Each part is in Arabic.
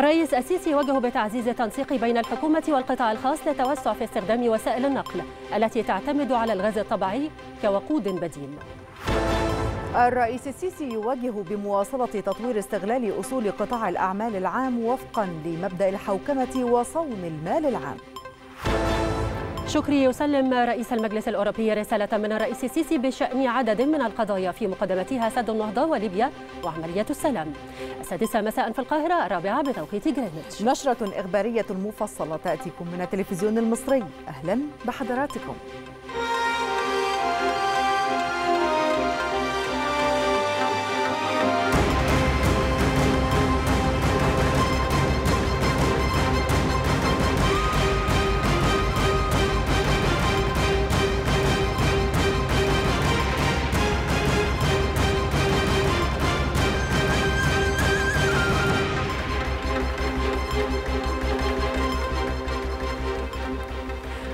الرئيس السيسي يوجه بتعزيز التنسيق بين الحكومة والقطاع الخاص للتوسع في استخدام وسائل النقل التي تعتمد على الغاز الطبيعي كوقود بديل. الرئيس السيسي يوجه بمواصلة تطوير استغلال أصول قطاع الأعمال العام وفقا لمبدأ الحوكمة وصون المال العام. شكري يسلم رئيس المجلس الأوروبي رسالة من الرئيس السيسي بشأن عدد من القضايا في مقدمتها سد النهضة وليبيا وعملية السلام. 6 مساء في القاهرة، 4 بتوقيت جرينتش. نشرة إخبارية مفصلة تأتيكم من التلفزيون المصري، أهلا بحضراتكم.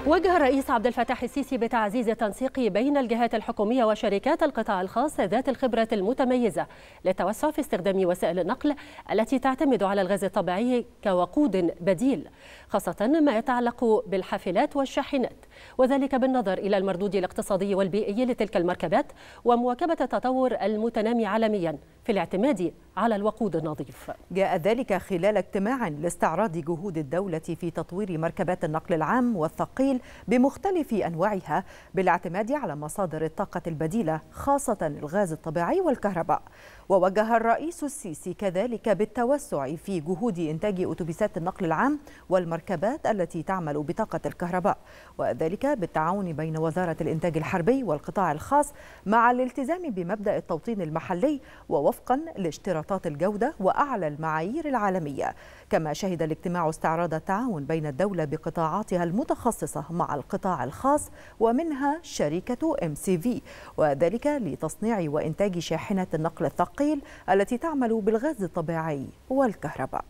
وجه الرئيس عبد الفتاح السيسي بتعزيز التنسيق بين الجهات الحكومية وشركات القطاع الخاص ذات الخبرة المتميزة للتوسع في استخدام وسائل النقل التي تعتمد على الغاز الطبيعي كوقود بديل، خاصة ما يتعلق بالحافلات والشاحنات، وذلك بالنظر إلى المردود الاقتصادي والبيئي لتلك المركبات ومواكبة التطور المتنامي عالميا في الاعتماد على الوقود النظيف. جاء ذلك خلال اجتماع لاستعراض جهود الدولة في تطوير مركبات النقل العام والثقيل بمختلف أنواعها بالاعتماد على مصادر الطاقة البديلة خاصة الغاز الطبيعي والكهرباء. ووجه الرئيس السيسي كذلك بالتوسع في جهود إنتاج أتوبيسات النقل العام والمركبات التي تعمل بطاقة الكهرباء، وذلك بالتعاون بين وزارة الإنتاج الحربي والقطاع الخاص مع الالتزام بمبدأ التوطين المحلي ووفقا لاشتراطات الجودة وأعلى المعايير العالمية. كما شهد الاجتماع استعراض التعاون بين الدولة بقطاعاتها المتخصصة مع القطاع الخاص ومنها شركة MCV، وذلك لتصنيع وإنتاج شاحنة النقل الثقيل التي تعمل بالغاز الطبيعي والكهرباء.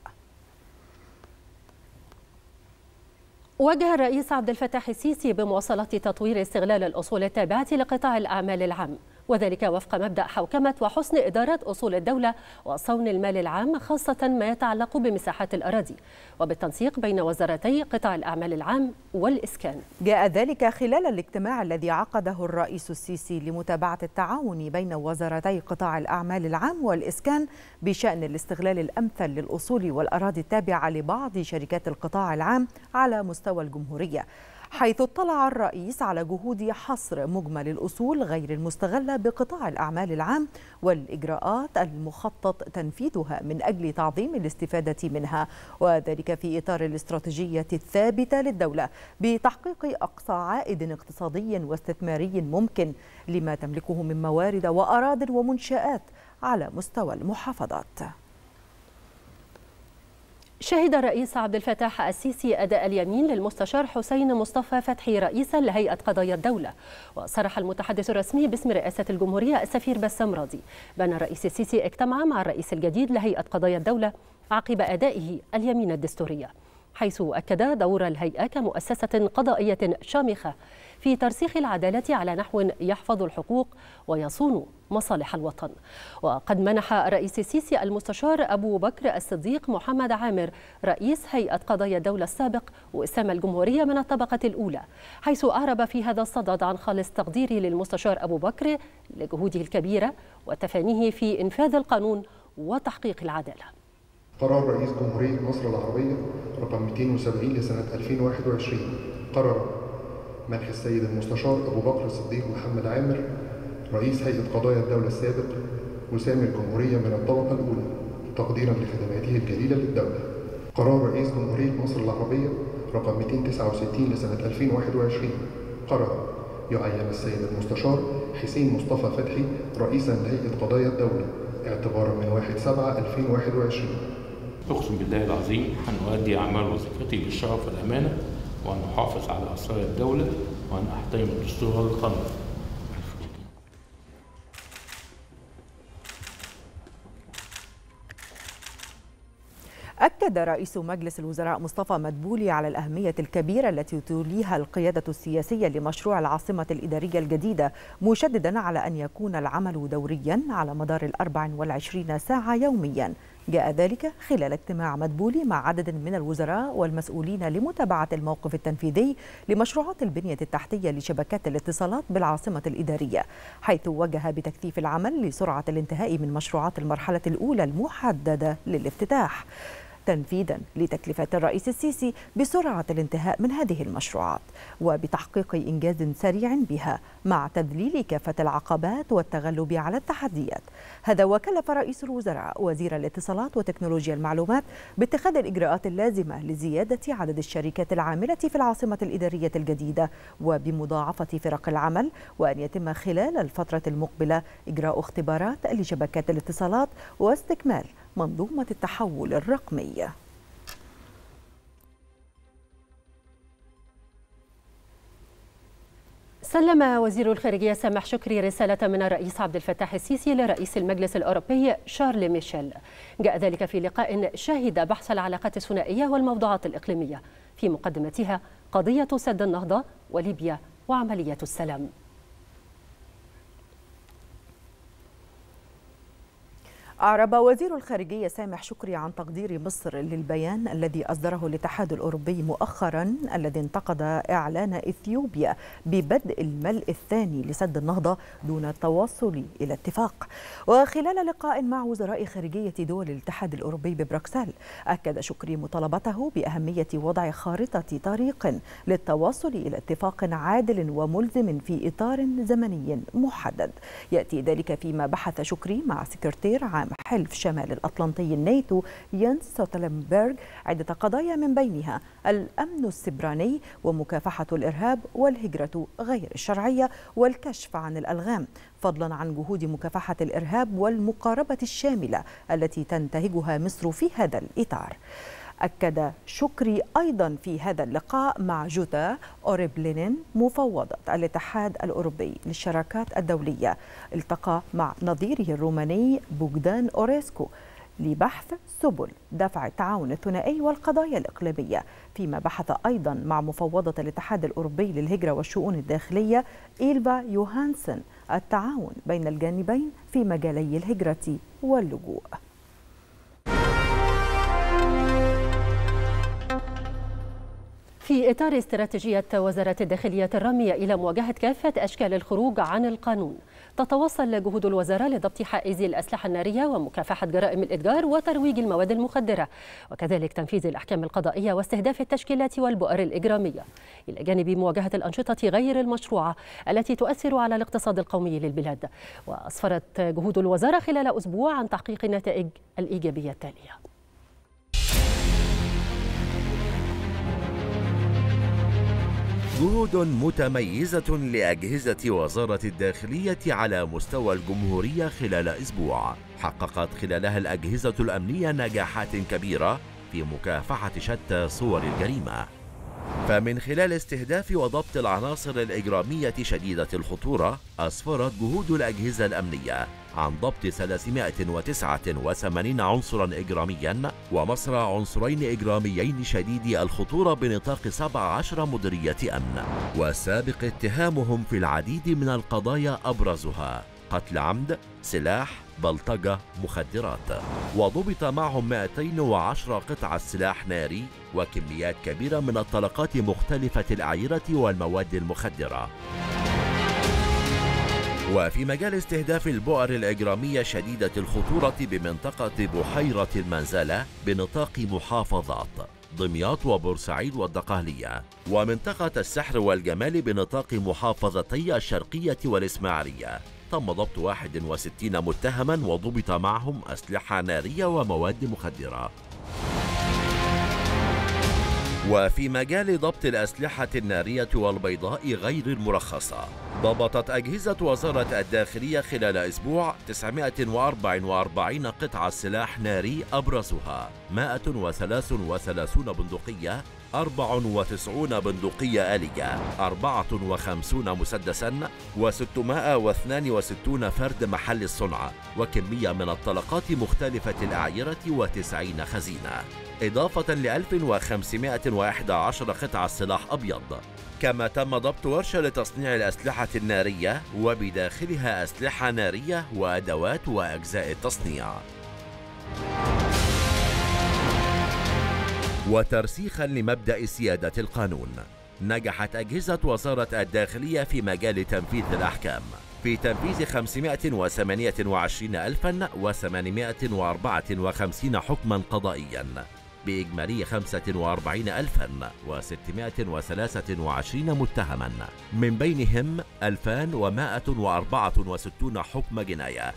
وجه الرئيس عبد الفتاح السيسي بمواصلة تطوير استغلال الأصول التابعة لقطاع الأعمال العام، وذلك وفق مبدأ حوكمة وحسن إدارة أصول الدولة وصون المال العام، خاصة ما يتعلق بمساحات الأراضي، وبالتنسيق بين وزارتي قطاع الأعمال العام والإسكان. جاء ذلك خلال الاجتماع الذي عقده الرئيس السيسي لمتابعة التعاون بين وزارتي قطاع الأعمال العام والإسكان بشأن الاستغلال الأمثل للأصول والأراضي التابعة لبعض شركات القطاع العام على مستوى الجمهورية، حيث اطلع الرئيس على جهود حصر مجمل الأصول غير المستغلة بقطاع الأعمال العام والإجراءات المخطط تنفيذها من أجل تعظيم الاستفادة منها، وذلك في إطار الاستراتيجية الثابتة للدولة بتحقيق أقصى عائد اقتصادي واستثماري ممكن لما تملكه من موارد وأراضٍ ومنشآت على مستوى المحافظات. شهد الرئيس عبد الفتاح السيسي أداء اليمين للمستشار حسين مصطفى فتحي رئيسا لهيئة قضايا الدولة. وصرح المتحدث الرسمي باسم رئاسة الجمهورية السفير بسام راضي بأن الرئيس السيسي اجتمع مع الرئيس الجديد لهيئة قضايا الدولة عقب أدائه اليمين الدستورية، حيث أكد دور الهيئة كمؤسسة قضائية شامخة في ترسيخ العدالة على نحو يحفظ الحقوق ويصون مصالح الوطن. وقد منح الرئيس السيسي المستشار أبو بكر الصديق محمد عامر رئيس هيئة قضايا الدولة السابق وسام الجمهورية من الطبقة الأولى، حيث أعرب في هذا الصدد عن خالص تقديري للمستشار أبو بكر لجهوده الكبيرة وتفانيه في إنفاذ القانون وتحقيق العدالة. قرار رئيس جمهورية مصر العربية رقم 270 لسنة 2021 قرر منح السيد المستشار أبو بكر الصديق محمد عامر رئيس هيئة قضايا الدولة السابق وسام الجمهورية من الطبقة الأولى تقديرا لخدماته الجليلة للدولة. قرار رئيس جمهورية مصر العربية رقم 269 لسنة 2021 قرر يعين السيد المستشار حسين مصطفى فتحي رئيسا لهيئة قضايا الدولة اعتبارا من 1/7/2021. أقسم بالله العظيم أن أؤدي أعمال وظيفتي بالشرف والأمانة، وأن أحافظ على أسرار الدولة، وأن أحترم الدستور والقانون. أكد رئيس مجلس الوزراء مصطفى مدبولي على الأهمية الكبيرة التي توليها القيادة السياسية لمشروع العاصمة الإدارية الجديدة، مشددا على أن يكون العمل دوريا على مدار ال 24 ساعة يوميا جاء ذلك خلال اجتماع مدبولي مع عدد من الوزراء والمسؤولين لمتابعة الموقف التنفيذي لمشروعات البنية التحتية لشبكات الاتصالات بالعاصمة الإدارية، حيث وجه بتكثيف العمل لسرعة الانتهاء من مشروعات المرحلة الأولى المحددة للافتتاح، تنفيذا لتكلفة الرئيس السيسي بسرعة الانتهاء من هذه المشروعات وبتحقيق إنجاز سريع بها مع تذليل كافة العقبات والتغلب على التحديات. هذا وكلف رئيس الوزراء وزير الاتصالات وتكنولوجيا المعلومات باتخاذ الإجراءات اللازمة لزيادة عدد الشركات العاملة في العاصمة الإدارية الجديدة وبمضاعفة فرق العمل، وأن يتم خلال الفترة المقبلة إجراء اختبارات لشبكات الاتصالات واستكمال منظومة التحول الرقمية. سلم وزير الخارجية سامح شكري رسالة من الرئيس عبد الفتاح السيسي لرئيس المجلس الأوروبي شارل ميشيل، جاء ذلك في لقاء شهد بحث العلاقات الثنائية والموضوعات الإقليمية، في مقدمتها قضية سد النهضة وليبيا وعملية السلام. أعرب وزير الخارجية سامح شكري عن تقدير مصر للبيان الذي أصدره الاتحاد الأوروبي مؤخرا الذي انتقد إعلان إثيوبيا ببدء الملء الثاني لسد النهضة دون التوصل إلى اتفاق. وخلال لقاء مع وزراء خارجية دول الاتحاد الأوروبي ببروكسل، أكد شكري مطالبته بأهمية وضع خارطة طريق للتوصل إلى اتفاق عادل وملزم في إطار زمني محدد. يأتي ذلك فيما بحث شكري مع سكرتير عام حلف شمال الأطلنطي الناتو يانس ستولتنبرغ عدة قضايا من بينها الأمن السبراني ومكافحة الإرهاب والهجرة غير الشرعية والكشف عن الألغام، فضلا عن جهود مكافحة الإرهاب والمقاربة الشاملة التي تنتهجها مصر في هذا الإطار. أكد شكري أيضا في هذا اللقاء مع جوتا أوريبلينين مفوضة الاتحاد الأوروبي للشراكات الدولية، التقى مع نظيره الروماني بوجدان أوريسكو لبحث سبل دفع التعاون الثنائي والقضايا الإقليمية، فيما بحث أيضا مع مفوضة الاتحاد الأوروبي للهجرة والشؤون الداخلية إيلبا يوهانسن التعاون بين الجانبين في مجالي الهجرة واللجوء. في إطار استراتيجية وزارة الداخلية الرامية إلى مواجهة كافة أشكال الخروج عن القانون، تتواصل جهود الوزارة لضبط حائز الأسلحة النارية ومكافحة جرائم الإتجار وترويج المواد المخدرة، وكذلك تنفيذ الأحكام القضائية واستهداف التشكيلات والبؤر الإجرامية، إلى جانب مواجهة الأنشطة غير المشروعة التي تؤثر على الاقتصاد القومي للبلاد. وأسفرت جهود الوزارة خلال أسبوع عن تحقيق النتائج الإيجابية التالية. جهود متميزة لأجهزة وزارة الداخلية على مستوى الجمهورية خلال أسبوع، حققت خلالها الأجهزة الأمنية نجاحات كبيرة في مكافحة شتى صور الجريمة. فمن خلال استهداف وضبط العناصر الإجرامية شديدة الخطورة، أسفرت جهود الأجهزة الأمنية عن ضبط 389 عنصرا إجراميا ومسرى عنصرين إجراميين شديدي الخطورة بنطاق 17 مديرية أمن، وسابق اتهامهم في العديد من القضايا أبرزها قتل عمد، سلاح، بلطجة، مخدرات. وضبط معهم 210 قطعة سلاح ناري وكميات كبيرة من الطلقات مختلفة الأعيرة والمواد المخدرة. وفي مجال استهداف البؤر الإجرامية شديدة الخطورة بمنطقة بحيرة المنزلة بنطاق محافظات دمياط وبورسعيد والدقهلية، ومنطقة السحر والجمال بنطاق محافظتي الشرقية والإسماعيلية، تم ضبط 61 متهما وضبط معهم أسلحة نارية ومواد مخدرة. وفي مجال ضبط الأسلحة النارية والبيضاء غير المرخصة، ضبطت أجهزة وزارة الداخلية خلال أسبوع 944 قطعة سلاح ناري أبرزها 133 بندقية، 94 بندقية آلية، 54 مسدساً، و662 فرد محل الصنع، وكمية من الطلقات مختلفة الأعيرة و90 خزينة، إضافة ل 1511 قطعة سلاح أبيض. كما تم ضبط ورشة لتصنيع الأسلحة النارية وبداخلها أسلحة نارية وأدوات وأجزاء التصنيع. وترسيخا لمبدأ سيادة القانون. نجحت أجهزة وزارة الداخلية في مجال تنفيذ الأحكام في تنفيذ 528,854 حكما قضائيا بإجمالي 45,623 متهما، من بينهم 2,164 حكم جناية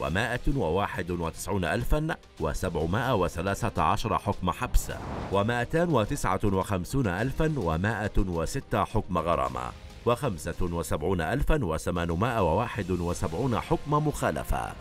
و191,713 حكم حبس و259,106 حكم غرامة و75,871 حكم مخالفة.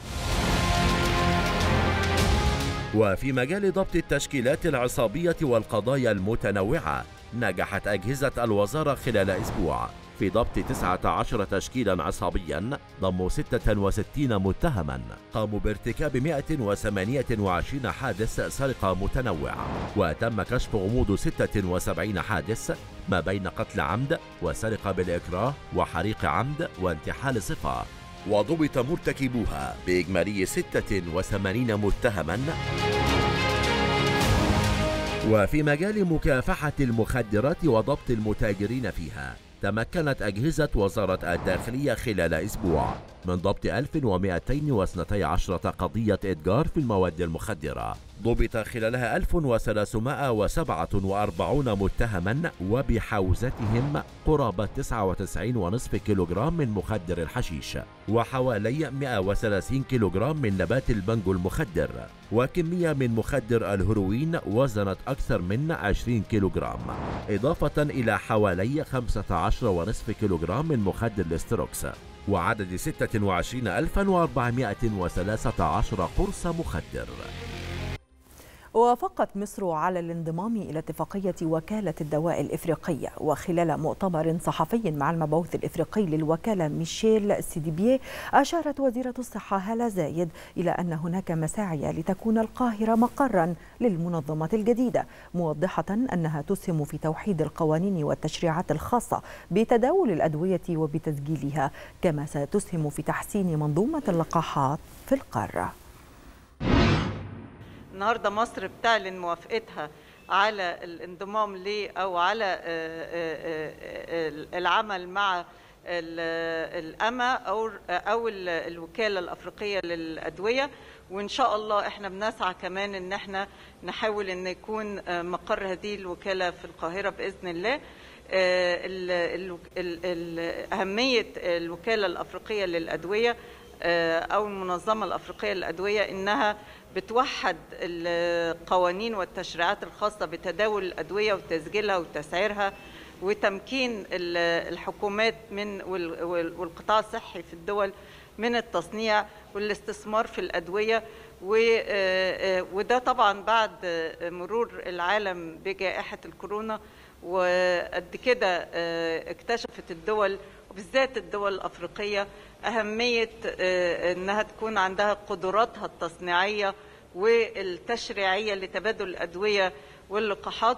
وفي مجال ضبط التشكيلات العصابية والقضايا المتنوعة، نجحت أجهزة الوزارة خلال أسبوع في ضبط 19 تشكيلا عصابيا ضموا 66 متهما قاموا بارتكاب 128 حادث سرقة متنوع، وتم كشف غموض 76 حادث ما بين قتل عمد وسرقة بالإكراه وحريق عمد وانتحال صفة، وضبط مرتكبوها بإجمالي 86 متهما. وفي مجال مكافحة المخدرات وضبط المتاجرين فيها، تمكنت أجهزة وزارة الداخلية خلال أسبوع من ضبط 1212 قضية إتجار في المواد المخدرة، ضبط خلالها 1347 متهما، وبحوزتهم قرابة 99.5 كيلوغرام من مخدر الحشيش، وحوالي 130 كيلوغرام من نبات البانجو المخدر، وكمية من مخدر الهيروين وزنت أكثر من 20 كيلوغرام، إضافة إلى حوالي 15.5 كيلوغرام من مخدر الاستروكس، وعدد 26,413 قرص مخدر. وافقت مصر على الانضمام إلى اتفاقية وكالة الدواء الإفريقية، وخلال مؤتمر صحفي مع المبعوث الإفريقي للوكالة ميشيل السيديبيي، أشارت وزيرة الصحة هالة زايد إلى أن هناك مساعي لتكون القاهرة مقرا للمنظمة الجديدة، موضحة أنها تسهم في توحيد القوانين والتشريعات الخاصة بتداول الأدوية وبتسجيلها، كما ستسهم في تحسين منظومة اللقاحات في القارة. النهارده مصر بتعلن موافقتها على الانضمام او على العمل مع الأما او الوكالة الأفريقية للأدوية، وان شاء الله احنا بنسعى كمان ان احنا نحاول ان يكون مقر هذه الوكالة في القاهرة بإذن الله. أهمية الوكالة الأفريقية للأدوية او المنظمة الأفريقية للأدوية انها بتوحد القوانين والتشريعات الخاصة بتداول الأدوية وتسجيلها وتسعيرها وتمكين الحكومات من والقطاع الصحي في الدول من التصنيع والاستثمار في الأدوية، وده طبعا بعد مرور العالم بجائحة الكورونا، وقد كده اكتشفت الدول وبالذات الدول الأفريقية أهمية أنها تكون عندها قدراتها التصنيعية والتشريعية لتبادل الأدوية واللقاحات.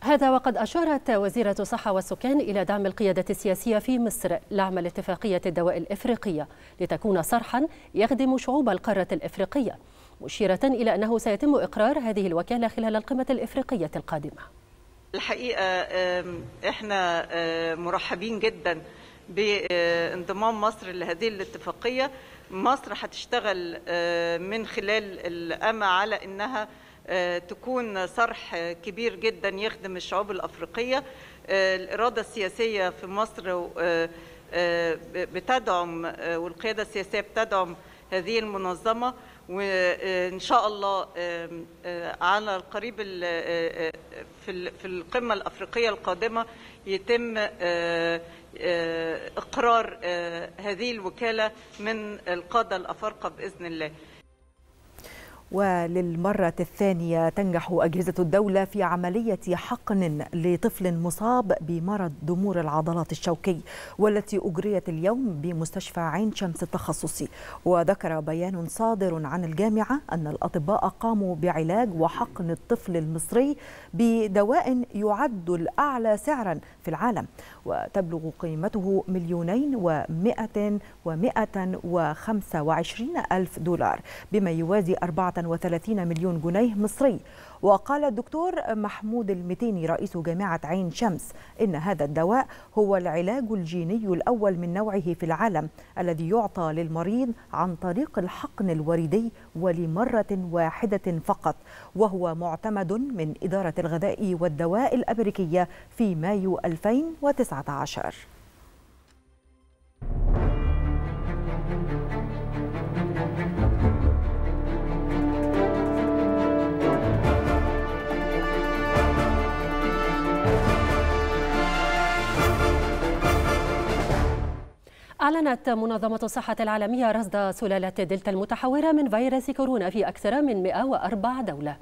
هذا وقد أشارت وزيرة الصحة والسكان إلى دعم القيادة السياسية في مصر لعمل اتفاقية الدواء الإفريقية لتكون صرحا يخدم شعوب القارة الإفريقية، مشيرة إلى أنه سيتم إقرار هذه الوكالة خلال القمة الإفريقية القادمة. الحقيقة احنا مرحبين جدا بانضمام مصر لهذه الاتفاقية. مصر هتشتغل من خلال الأما على انها تكون صرح كبير جدا يخدم الشعوب الأفريقية. الإرادة السياسية في مصر بتدعم والقيادة السياسية بتدعم هذه المنظمة، وإن شاء الله على القريب في القمة الأفريقية القادمة يتم إقرار هذه الوكالة من القادة الأفارقة بإذن الله. وللمرة الثانية تنجح أجهزة الدولة في عملية حقن لطفل مصاب بمرض ضمور العضلات الشوكي، والتي أجريت اليوم بمستشفى عين شمس التخصصي. وذكر بيان صادر عن الجامعة أن الأطباء قاموا بعلاج وحقن الطفل المصري بدواء يعد الأعلى سعرا في العالم، وتبلغ قيمته 2,125,000 دولار، بما يوازي 4 35 مليون جنيه مصري. وقال الدكتور محمود المتيني رئيس جامعة عين شمس إن هذا الدواء هو العلاج الجيني الأول من نوعه في العالم الذي يعطى للمريض عن طريق الحقن الوردي ولمرة واحدة فقط، وهو معتمد من إدارة الغذاء والدواء الأمريكية في مايو 2019. أعلنت منظمة الصحة العالمية رصد سلالة دلتا المتحورة من فيروس كورونا في أكثر من 104 دولة،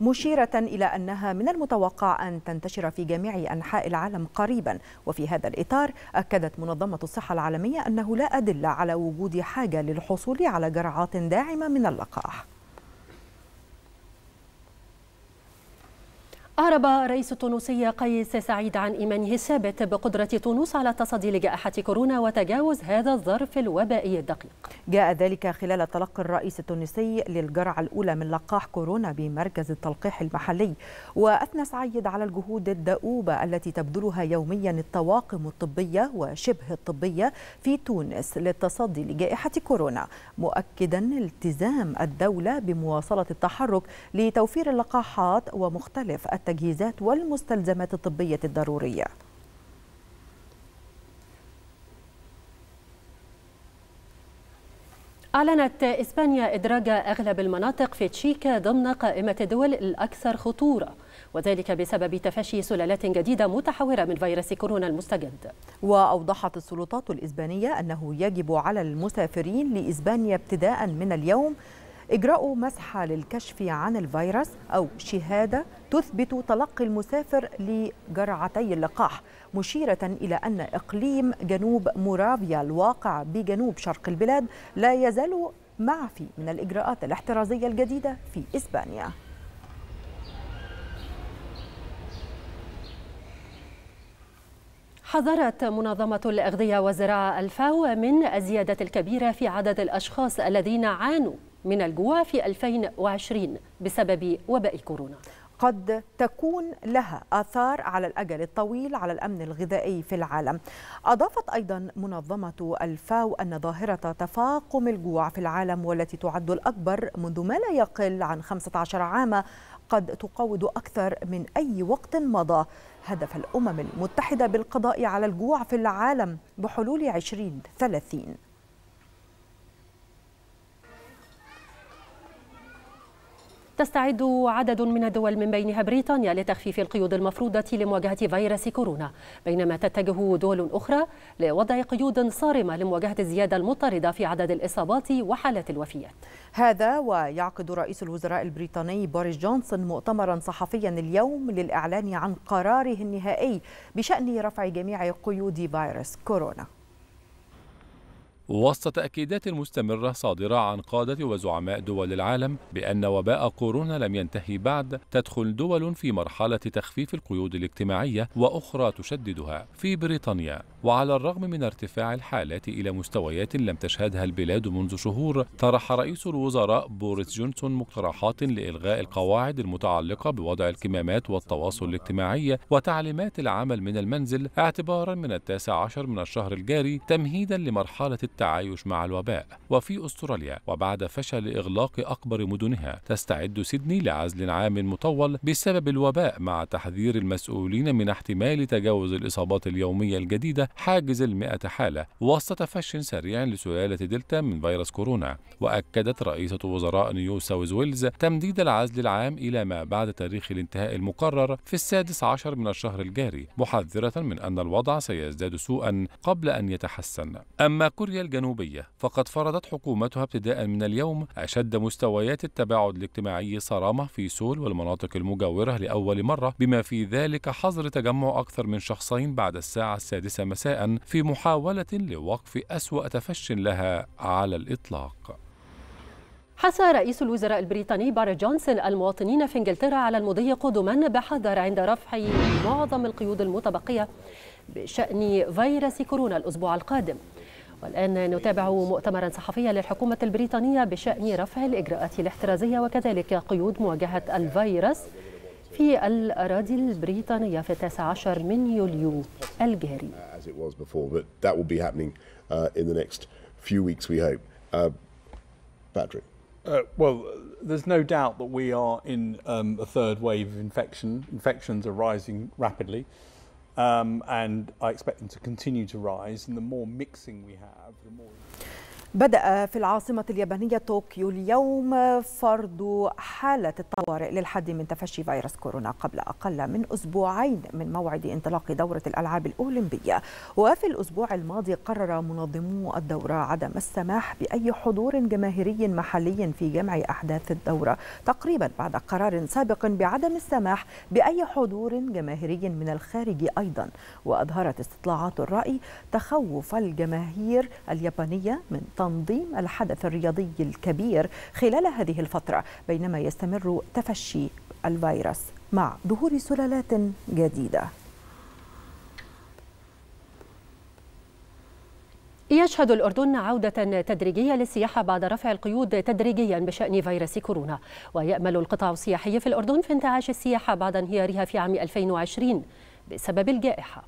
مشيرة إلى أنها من المتوقع أن تنتشر في جميع أنحاء العالم قريبا. وفي هذا الإطار أكدت منظمة الصحة العالمية أنه لا أدلة على وجود حاجة للحصول على جرعات داعمة من اللقاح. أعرب الرئيس التونسي قيس سعيد عن إيمانه الثابت بقدرة تونس على التصدي لجائحة كورونا وتجاوز هذا الظرف الوبائي الدقيق. جاء ذلك خلال تلقي الرئيس التونسي للجرعة الأولى من لقاح كورونا بمركز التلقيح المحلي، وأثنى سعيد على الجهود الدؤوبة التي تبذلها يوميا الطواقم الطبية وشبه الطبية في تونس للتصدي لجائحة كورونا، مؤكدا التزام الدولة بمواصلة التحرك لتوفير اللقاحات ومختلف التجهيزات والمستلزمات الطبية الضرورية. أعلنت إسبانيا إدراج أغلب المناطق في تشيكا ضمن قائمة الدول الأكثر خطورة، وذلك بسبب تفشي سلالات جديدة متحورة من فيروس كورونا المستجد. وأوضحت السلطات الإسبانية أنه يجب على المسافرين لإسبانيا ابتداء من اليوم إجراء مسحة للكشف عن الفيروس أو شهادة تثبت تلقي المسافر لجرعتي اللقاح، مشيرة إلى أن إقليم جنوب مورافيا الواقع بجنوب شرق البلاد لا يزال معفي من الإجراءات الاحترازية الجديدة في إسبانيا. حذرت منظمة الأغذية والزراعة الفاو من الزيادة الكبيرة في عدد الأشخاص الذين عانوا من الجوع في 2020 بسبب وباء كورونا. قد تكون لها آثار على الأجل الطويل على الأمن الغذائي في العالم. أضافت أيضا منظمة الفاو أن ظاهرة تفاقم الجوع في العالم والتي تعد الأكبر منذ ما لا يقل عن 15 عاما قد تقود أكثر من أي وقت مضى هدف الأمم المتحدة بالقضاء على الجوع في العالم بحلول 2030. تستعد عدد من الدول من بينها بريطانيا لتخفيف القيود المفروضة لمواجهة فيروس كورونا، بينما تتجه دول أخرى لوضع قيود صارمة لمواجهة الزيادة المضطردة في عدد الإصابات وحالات الوفيات. هذا ويعقد رئيس الوزراء البريطاني بوريس جونسون مؤتمرا صحفيا اليوم للإعلان عن قراره النهائي بشأن رفع جميع قيود فيروس كورونا. وسط تأكيدات مستمرة صادرة عن قادة وزعماء دول العالم بأن وباء كورونا لم ينتهي بعد، تدخل دول في مرحلة تخفيف القيود الاجتماعية وأخرى تشددها. في بريطانيا، وعلى الرغم من ارتفاع الحالات إلى مستويات لم تشهدها البلاد منذ شهور، طرح رئيس الوزراء بوريس جونسون مقترحات لإلغاء القواعد المتعلقة بوضع الكمامات والتواصل الاجتماعي وتعليمات العمل من المنزل اعتبارا من 19 من الشهر الجاري، تمهيدا لمرحلة التعايش مع الوباء. وفي أستراليا، وبعد فشل إغلاق أكبر مدنها، تستعد سيدني لعزل عام مطول بسبب الوباء، مع تحذير المسؤولين من احتمال تجاوز الإصابات اليومية الجديدة حاجز 100 حالة وسط تفشٍ سريع لسلالة دلتا من فيروس كورونا. وأكدت رئيسة وزراء نيو ساوث ويلز تمديد العزل العام إلى ما بعد تاريخ الانتهاء المقرر في 16 من الشهر الجاري، محذرة من أن الوضع سيزداد سوءا قبل أن يتحسن. أما كوريا الجنوبية، فقد فرضت حكومتها ابتداء من اليوم أشد مستويات التباعد الاجتماعي صرامة في سول والمناطق المجاورة لأول مرة، بما في ذلك حظر تجمع أكثر من شخصين بعد الساعة 6 مساء في محاولة لوقف أسوأ تفشٍ لها على الإطلاق. حث رئيس الوزراء البريطاني بوريس جونسون المواطنين في إنجلترا على المضي قدما بحذر عند رفع معظم القيود المتبقية بشأن فيروس كورونا الأسبوع القادم. والآن نتابع مؤتمرا صحفيا للحكومة البريطانية بشأن رفع الإجراءات الاحترازية وكذلك قيود مواجهة الفيروس في الأراضي البريطانية في 19 من يوليو الجاري. Well, there's no doubt that we are in a third wave of infection. Infections are rising rapidly, and I expect them to continue to rise. And the more mixing we have, the more. بدأ في العاصمة اليابانية طوكيو اليوم فرض حالة الطوارئ للحد من تفشي فيروس كورونا قبل أقل من أسبوعين من موعد انطلاق دورة الألعاب الأولمبية. وفي الأسبوع الماضي قرر منظمو الدورة عدم السماح بأي حضور جماهيري محلي في جمع أحداث الدورة، تقريبا بعد قرار سابق بعدم السماح بأي حضور جماهيري من الخارج أيضا. وأظهرت استطلاعات الرأي تخوف الجماهير اليابانية من تنظيم الحدث الرياضي الكبير خلال هذه الفترة، بينما يستمر تفشي الفيروس مع ظهور سلالات جديدة. يشهد الأردن عودة تدريجية للسياحة بعد رفع القيود تدريجيا بشأن فيروس كورونا. ويأمل القطاع السياحي في الأردن في انتعاش السياحة بعد انهيارها في عام 2020 بسبب الجائحة.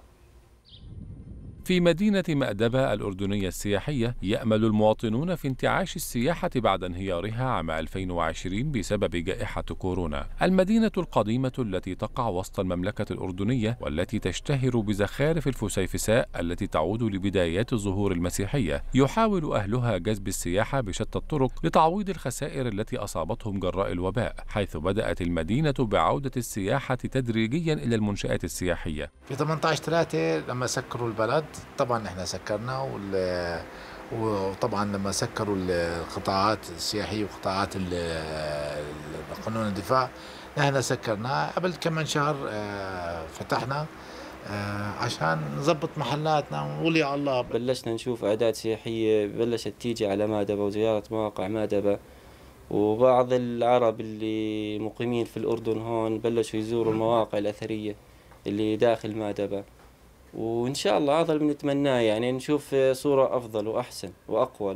في مدينة مأدبة الأردنية السياحية يأمل المواطنون في انتعاش السياحة بعد انهيارها عام 2020 بسبب جائحة كورونا. المدينة القديمة التي تقع وسط المملكة الأردنية والتي تشتهر بزخارف الفسيفساء التي تعود لبدايات الظهور المسيحية، يحاول أهلها جذب السياحة بشتى الطرق لتعويض الخسائر التي أصابتهم جراء الوباء، حيث بدأت المدينة بعودة السياحة تدريجيا إلى المنشآت السياحية. في 18/3 لما سكروا البلد طبعا احنا سكرنا، وطبعا لما سكروا القطاعات السياحيه وقطاعات قانون الدفاع احنا سكرنا. قبل كمان شهر فتحنا عشان نظبط محلاتنا ونقول على الله. بلشنا نشوف اعداد سياحيه بلشت تيجي على مأدبة وزياره مواقع مأدبة، وبعض العرب اللي مقيمين في الاردن هون بلشوا يزوروا المواقع الاثريه اللي داخل مأدبة. وإن شاء الله هذا اللي بنتمناه، يعني نشوف صورة أفضل وأحسن وأقوى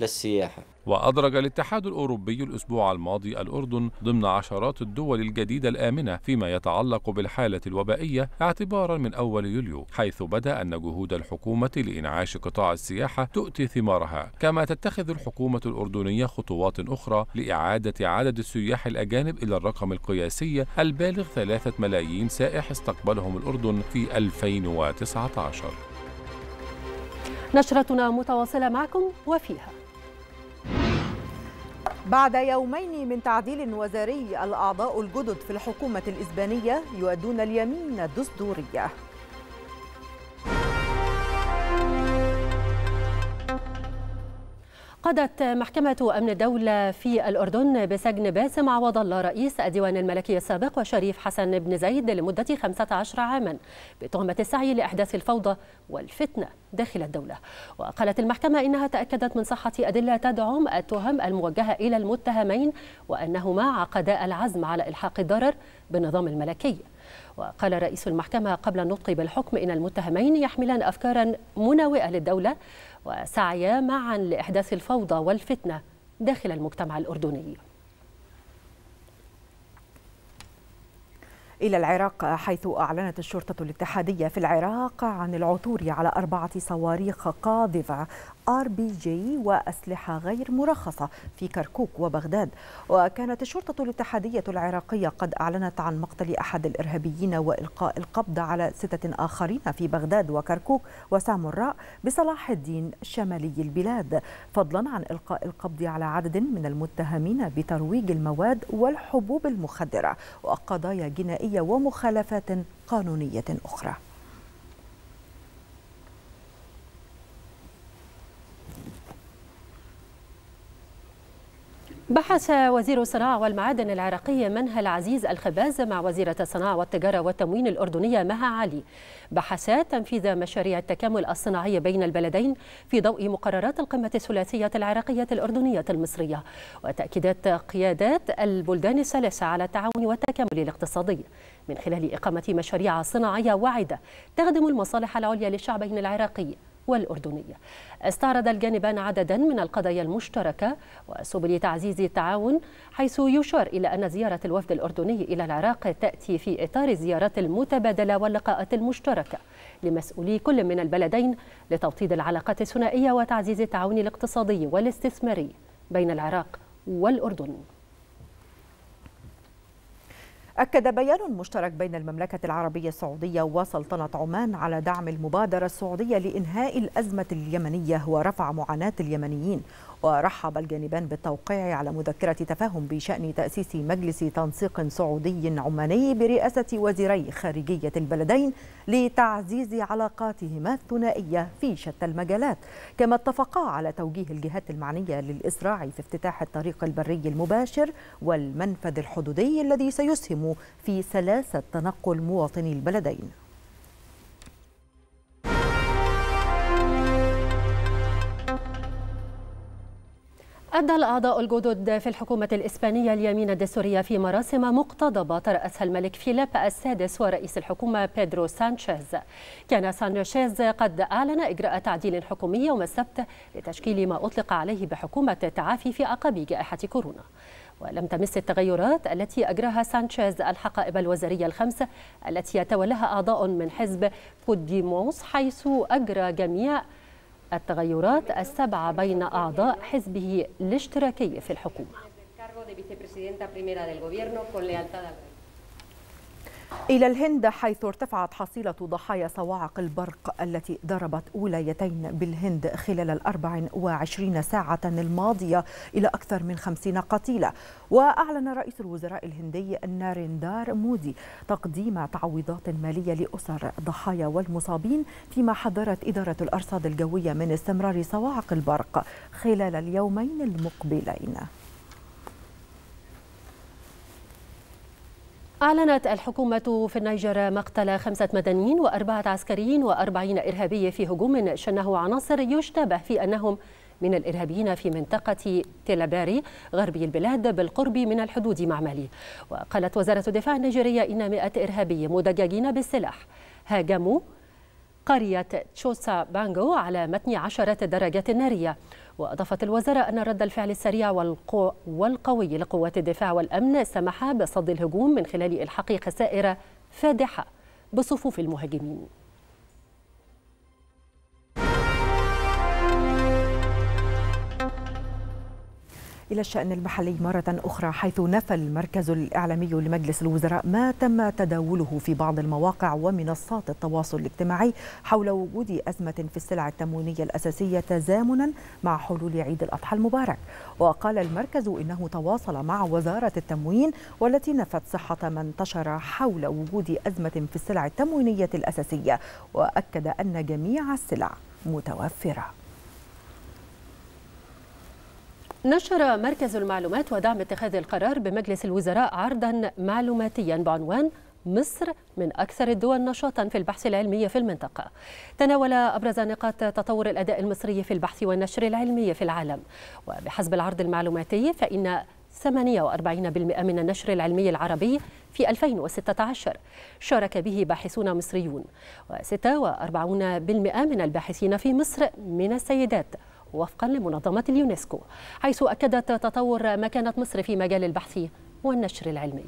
للسياحة. وأدرج الاتحاد الأوروبي الأسبوع الماضي الأردن ضمن عشرات الدول الجديدة الآمنة فيما يتعلق بالحالة الوبائية اعتبارا من أول يوليو، حيث بدأ أن جهود الحكومة لإنعاش قطاع السياحة تؤتي ثمارها، كما تتخذ الحكومة الأردنية خطوات أخرى لإعادة عدد السياح الأجانب إلى الرقم القياسي البالغ 3 ملايين سائح استقبلهم الأردن في 2019. نشرتنا متواصلة معكم وفيها: بعد يومين من تعديل وزاري، الأعضاء الجدد في الحكومة الإسبانية يؤدون اليمين الدستورية. قضت محكمة أمن الدولة في الأردن بسجن باسم عوض الله رئيس الديوان الملكي السابق وشريف حسن بن زايد لمدة 15 عاما بتهمة السعي لإحداث الفوضى والفتنة داخل الدولة. وقالت المحكمة إنها تأكدت من صحة أدلة تدعم التهم الموجهة إلى المتهمين وأنهما عقدا العزم على إلحاق الضرر بالنظام الملكي. وقال رئيس المحكمة قبل النطق بالحكم إن المتهمين يحملان أفكارا مناوئة للدولة وسعيا معا لإحداث الفوضى والفتنة داخل المجتمع الأردني. إلى العراق، حيث أعلنت الشرطة الاتحادية في العراق عن العثور على 4 صواريخ قاذفة RPG وأسلحة غير مرخصة في كركوك وبغداد. وكانت الشرطة الاتحادية العراقية قد أعلنت عن مقتل أحد الإرهابيين وإلقاء القبض على 6 آخرين في بغداد وكركوك وسامراء بصلاح الدين شمالي البلاد، فضلا عن إلقاء القبض على عدد من المتهمين بترويج المواد والحبوب المخدرة وقضايا جنائية ومخالفات قانونية أخرى. بحث وزير الصناعة والمعادن العراقي منهل العزيز الخباز مع وزيرة الصناعة والتجارة والتموين الأردنية مها علي بحثا تنفيذ مشاريع التكامل الصناعي بين البلدين في ضوء مقررات القمة الثلاثية العراقية الأردنية المصرية وتأكيدات قيادات البلدان الثلاثة على التعاون والتكامل الاقتصادي من خلال إقامة مشاريع صناعية واعدة تخدم المصالح العليا للشعبين العراقي والأردنية. استعرض الجانبان عددا من القضايا المشتركة وسبل تعزيز التعاون، حيث يشار إلى أن زيارة الوفد الأردني إلى العراق تأتي في إطار الزيارات المتبادلة واللقاءات المشتركة لمسؤولي كل من البلدين لتوطيد العلاقات الثنائية وتعزيز التعاون الاقتصادي والاستثماري بين العراق والأردن. أكد بيان مشترك بين المملكة العربية السعودية وسلطنة عمان على دعم المبادرة السعودية لإنهاء الأزمة اليمنية ورفع معاناة اليمنيين، ورحب الجانبان بالتوقيع على مذكرة تفاهم بشأن تأسيس مجلس تنسيق سعودي عماني برئاسة وزيري خارجية البلدين لتعزيز علاقاتهما الثنائية في شتى المجالات، كما اتفقا على توجيه الجهات المعنية للإسراع في افتتاح الطريق البري المباشر والمنفذ الحدودي الذي سيسهم في سلاسة تنقل مواطني البلدين. أدى الأعضاء الجدد في الحكومة الإسبانية اليمين الدستورية في مراسم مقتضبة ترأسها الملك فيليب السادس ورئيس الحكومة بيدرو سانشيز. كان سانشيز قد أعلن إجراء تعديل حكومي يوم السبت لتشكيل ما أطلق عليه بحكومة التعافي في أعقاب جائحة كورونا. ولم تمس التغيرات التي أجراها سانشيز الحقائب الوزارية الخمسة التي يتولاها أعضاء من حزب بوديموس، حيث أجرى جميع التغيرات السبعة بين أعضاء حزبه الاشتراكي في الحكومة. إلى الهند، حيث ارتفعت حصيلة ضحايا صواعق البرق التي ضربت ولايتين بالهند خلال ال 24 ساعة الماضية إلى أكثر من 50 قتيلة. وأعلن رئيس الوزراء الهندي ناريندر مودي تقديم تعويضات مالية لأسر الضحايا والمصابين، فيما حذرت إدارة الأرصاد الجوية من استمرار صواعق البرق خلال اليومين المقبلين. أعلنت الحكومة في النيجر مقتل 5 مدنيين و4 عسكريين و40 إرهابي في هجوم شنه عناصر يشتبه في أنهم من الإرهابيين في منطقة تيلاباري غربي البلاد بالقرب من الحدود مع مالي. وقالت وزارة الدفاع النيجيرية إن 100 إرهابي مدججين بالسلاح هاجموا قرية تشوسا بانجو على متن 10 دراجات نارية. وأضافت الوزارة أن رد الفعل السريع والقوي لقوات الدفاع والأمن سمح بصد الهجوم من خلال إلحاق خسائر فادحة بصفوف المهاجمين. إلى الشأن المحلي مرة أخرى، حيث نفى المركز الإعلامي لمجلس الوزراء ما تم تداوله في بعض المواقع ومنصات التواصل الاجتماعي حول وجود أزمة في السلع التموينية الأساسية تزامنا مع حلول عيد الأضحى المبارك. وقال المركز إنه تواصل مع وزارة التموين والتي نفت صحة ما انتشر حول وجود أزمة في السلع التموينية الأساسية، وأكد أن جميع السلع متوفرة. نشر مركز المعلومات ودعم اتخاذ القرار بمجلس الوزراء عرضا معلوماتيا بعنوان مصر من أكثر الدول نشاطا في البحث العلمي في المنطقة. تناول أبرز نقاط تطور الأداء المصري في البحث والنشر العلمي في العالم. وبحسب العرض المعلوماتي فإن 48% من النشر العلمي العربي في 2016 شارك به باحثون مصريون، و46% من الباحثين في مصر من السيدات وفقا لمنظمة اليونسكو، حيث أكدت تطور مكانة مصر في مجال البحث والنشر العلمي.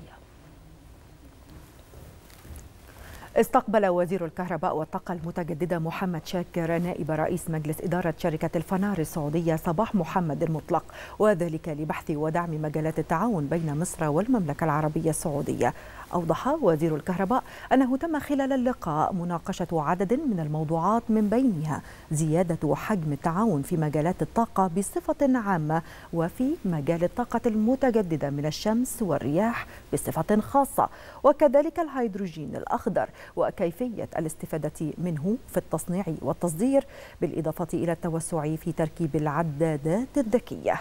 استقبل وزير الكهرباء والطاقة المتجددة محمد شاكر نائب رئيس مجلس إدارة شركة الفنار السعودية صباح محمد المطلق، وذلك لبحث ودعم مجالات التعاون بين مصر والمملكة العربية السعودية. أوضح وزير الكهرباء أنه تم خلال اللقاء مناقشة عدد من الموضوعات، من بينها زيادة حجم التعاون في مجالات الطاقة بصفة عامة، وفي مجال الطاقة المتجددة من الشمس والرياح بصفة خاصة، وكذلك الهيدروجين الأخضر وكيفية الاستفادة منه في التصنيع والتصدير، بالإضافة إلى التوسع في تركيب العدادات الذكية.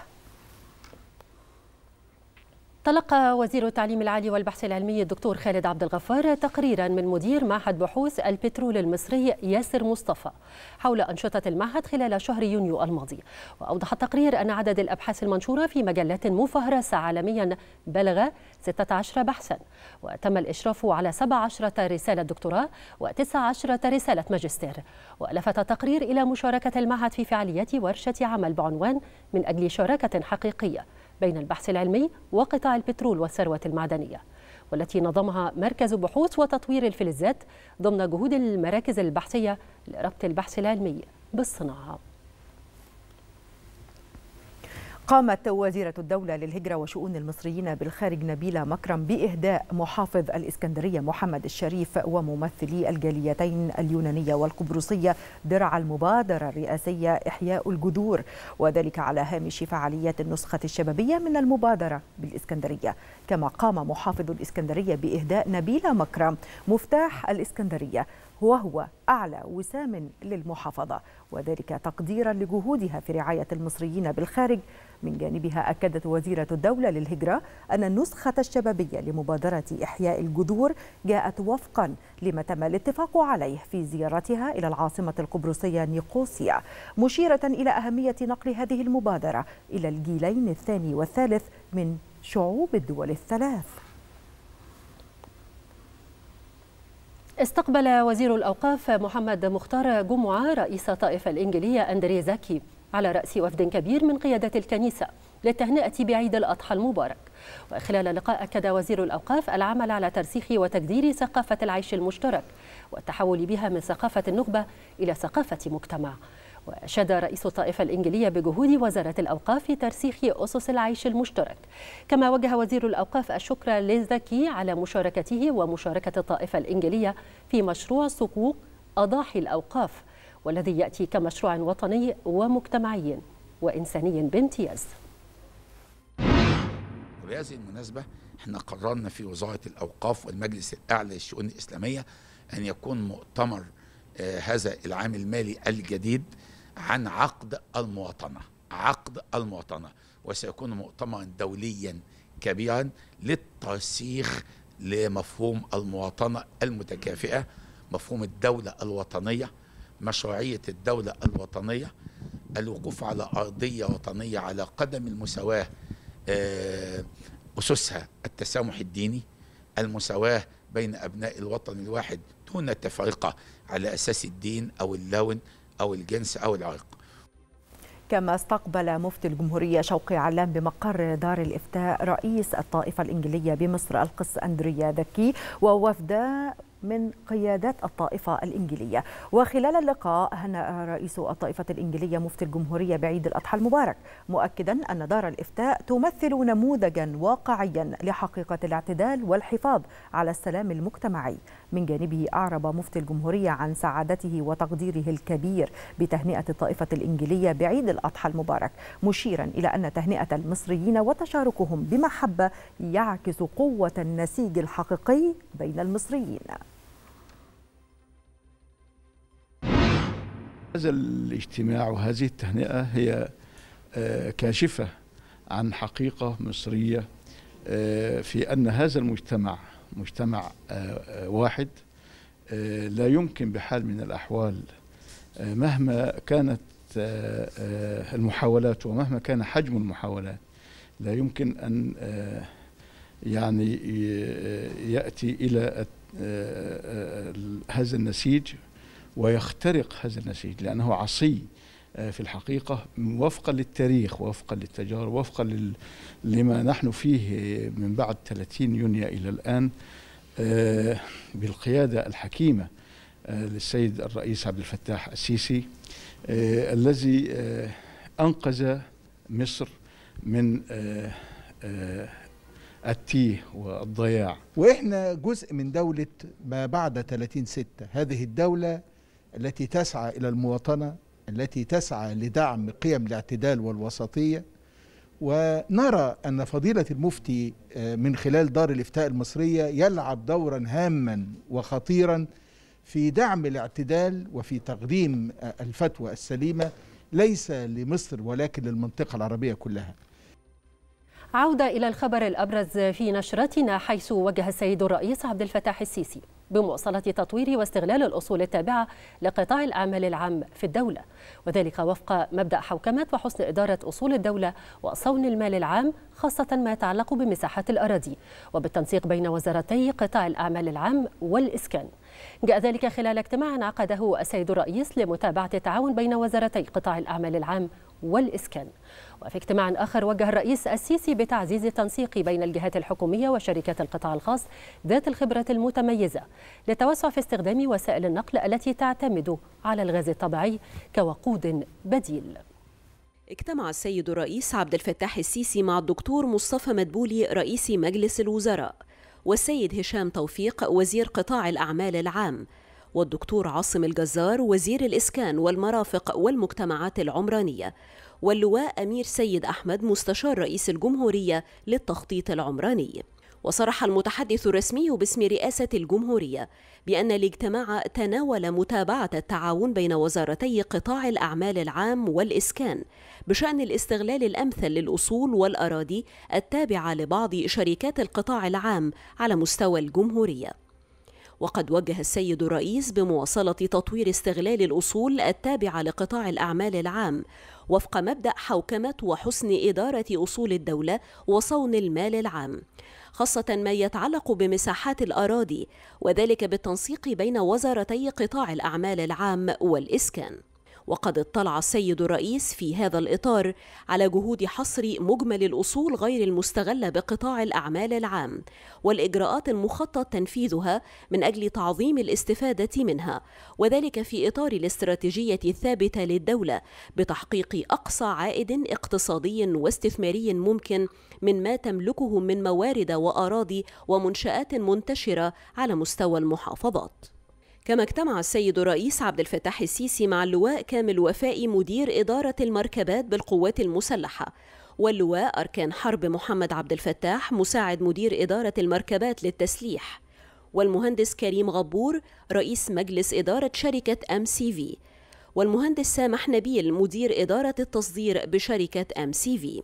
تلقى وزير التعليم العالي والبحث العلمي الدكتور خالد عبد الغفار تقريرا من مدير معهد بحوث البترول المصري ياسر مصطفى حول أنشطة المعهد خلال شهر يونيو الماضي. وأوضح التقرير أن عدد الأبحاث المنشورة في مجلات مفهرسة عالميا بلغ 16 بحثا، وتم الإشراف على 17 رسالة دكتوراه و19 رسالة ماجستير. ولفت التقرير إلى مشاركة المعهد في فعاليات ورشة عمل بعنوان من أجل شراكة حقيقية بين البحث العلمي وقطاع البترول والثروة المعدنية، والتي نظمها مركز بحوث وتطوير الفلزات ضمن جهود المراكز البحثية لربط البحث العلمي بالصناعة. قامت وزيرة الدولة للهجرة وشؤون المصريين بالخارج نبيلة مكرم بإهداء محافظ الإسكندرية محمد الشريف وممثلي الجاليتين اليونانية والقبرصية درع المبادرة الرئاسية إحياء الجذور، وذلك على هامش فعاليات النسخة الشبابية من المبادرة بالإسكندرية. كما قام محافظ الإسكندرية بإهداء نبيلة مكرم مفتاح الإسكندرية وهو أعلى وسام للمحافظة، وذلك تقديرا لجهودها في رعاية المصريين بالخارج. من جانبها أكدت وزيرة الدولة للهجرة أن النسخة الشبابية لمبادرة إحياء الجذور جاءت وفقا لما تم الاتفاق عليه في زيارتها إلى العاصمة القبرصية نيقوسيا، مشيرة إلى أهمية نقل هذه المبادرة إلى الجيلين الثاني والثالث من شعوب الدول الثلاث. استقبل وزير الأوقاف محمد مختار جمعة رئيس الطائفة الإنجيلية أندريه زكي على رأس وفد كبير من قيادة الكنيسة للتهنئة بعيد الأضحى المبارك. وخلال اللقاء أكد وزير الأوقاف العمل على ترسيخ وتجديد ثقافة العيش المشترك والتحول بها من ثقافة النخبة إلى ثقافة مجتمع. وأشاد رئيس الطائفة الإنجيلية بجهود وزارة الأوقاف في ترسيخ أسس العيش المشترك. كما وجه وزير الأوقاف الشكر لزكي على مشاركته ومشاركة الطائفة الإنجيلية في مشروع صكوك أضاحي الأوقاف، والذي يأتي كمشروع وطني ومجتمعي وإنساني بامتياز. بهذه المناسبة احنا قررنا في وزارة الأوقاف والمجلس الأعلى للشؤون الإسلامية أن يكون مؤتمر هذا العام المالي الجديد عن عقد المواطنة، وسيكون مؤتمرا دوليا كبيرا للترسيخ لمفهوم المواطنة المتكافئة، مفهوم الدولة الوطنية، مشروعية الدولة الوطنية، الوقوف على أرضية وطنية على قدم المساواة، أسسها التسامح الديني، المساواة بين أبناء الوطن الواحد دون التفرقة على أساس الدين أو اللون أو الجنس أو العرق. كما استقبل مفتي الجمهورية شوقي علام بمقر دار الإفتاء رئيس الطائفة الإنجيلية بمصر القس أندريه زكي ووفد من قيادات الطائفة الإنجيلية. وخلال اللقاء هنأ رئيس الطائفة الإنجيلية مفتي الجمهورية بعيد الأضحى المبارك، مؤكدا أن دار الإفتاء تمثل نموذجا واقعيا لحقيقة الاعتدال والحفاظ على السلام المجتمعي. من جانبه أعرب مفتي الجمهورية عن سعادته وتقديره الكبير بتهنئة الطائفة الإنجيلية بعيد الأضحى المبارك، مشيرا إلى أن تهنئة المصريين وتشاركهم بمحبة يعكس قوة النسيج الحقيقي بين المصريين. هذا الاجتماع وهذه التهنئة هي كاشفة عن حقيقة مصرية في أن هذا المجتمع مجتمع واحد، لا يمكن بحال من الأحوال مهما كانت المحاولات ومهما كان حجم المحاولات لا يمكن أن يعني يأتي إلى هذا النسيج ويخترق هذا النسيج، لأنه عصي في الحقيقة وفقا للتاريخ وفقا للتجارب وفقا لما نحن فيه من بعد 30 يونيو إلى الآن بالقيادة الحكيمة للسيد الرئيس عبد الفتاح السيسي الذي أنقذ مصر من التيه والضياع. وإحنا جزء من دولة ما بعد 30/6، هذه الدولة التي تسعى إلى المواطنة، التي تسعى لدعم قيم الاعتدال والوسطية. ونرى أن فضيلة المفتي من خلال دار الإفتاء المصرية يلعب دورا هاما وخطيرا في دعم الاعتدال وفي تقديم الفتوى السليمة ليس لمصر ولكن للمنطقة العربية كلها. عودة إلى الخبر الأبرز في نشرتنا، حيث وجه السيد الرئيس عبد الفتاح السيسي بمواصلة تطوير واستغلال الأصول التابعة لقطاع الأعمال العام في الدولة، وذلك وفق مبدأ حوكمة وحسن إدارة أصول الدولة وصون المال العام، خاصة ما يتعلق بمساحات الأراضي، وبالتنسيق بين وزارتي قطاع الأعمال العام والإسكان. جاء ذلك خلال اجتماع عقده السيد الرئيس لمتابعة التعاون بين وزارتي قطاع الأعمال العام والإسكان. وفي اجتماع آخر وجه الرئيس السيسي بتعزيز التنسيق بين الجهات الحكومية وشركات القطاع الخاص ذات الخبرة المتميزة للتوسع في استخدام وسائل النقل التي تعتمد على الغاز الطبيعي كوقود بديل. اجتمع السيد الرئيس عبد الفتاح السيسي مع الدكتور مصطفى مدبولي رئيس مجلس الوزراء، والسيد هشام توفيق وزير قطاع الأعمال العام، والدكتور عاصم الجزار وزير الإسكان والمرافق والمجتمعات العمرانية، واللواء أمير سيد أحمد مستشار رئيس الجمهورية للتخطيط العمراني. وصرح المتحدث الرسمي باسم رئاسة الجمهورية بأن الاجتماع تناول متابعة التعاون بين وزارتي قطاع الأعمال العام والإسكان بشأن الاستغلال الأمثل للأصول والأراضي التابعة لبعض شركات القطاع العام على مستوى الجمهورية. وقد وجه السيد الرئيس بمواصلة تطوير استغلال الأصول التابعة لقطاع الأعمال العام وفق مبدأ حوكمة وحسن إدارة أصول الدولة وصون المال العام، خاصة ما يتعلق بمساحات الأراضي، وذلك بالتنسيق بين وزارتي قطاع الأعمال العام والإسكان. وقد اطلع السيد الرئيس في هذا الإطار على جهود حصر مجمل الأصول غير المستغلة بقطاع الأعمال العام والإجراءات المخطط تنفيذها من أجل تعظيم الاستفادة منها، وذلك في إطار الاستراتيجية الثابتة للدولة بتحقيق أقصى عائد اقتصادي واستثماري ممكن من ما تملكه من موارد وأراضي ومنشآت منتشرة على مستوى المحافظات. كما اجتمع السيد الرئيس عبد الفتاح السيسي مع اللواء كامل وفائي مدير إدارة المركبات بالقوات المسلحة، واللواء أركان حرب محمد عبد الفتاح مساعد مدير إدارة المركبات للتسليح، والمهندس كريم غبور رئيس مجلس إدارة شركة MCV، والمهندس سامح نبيل مدير إدارة التصدير بشركة MCV.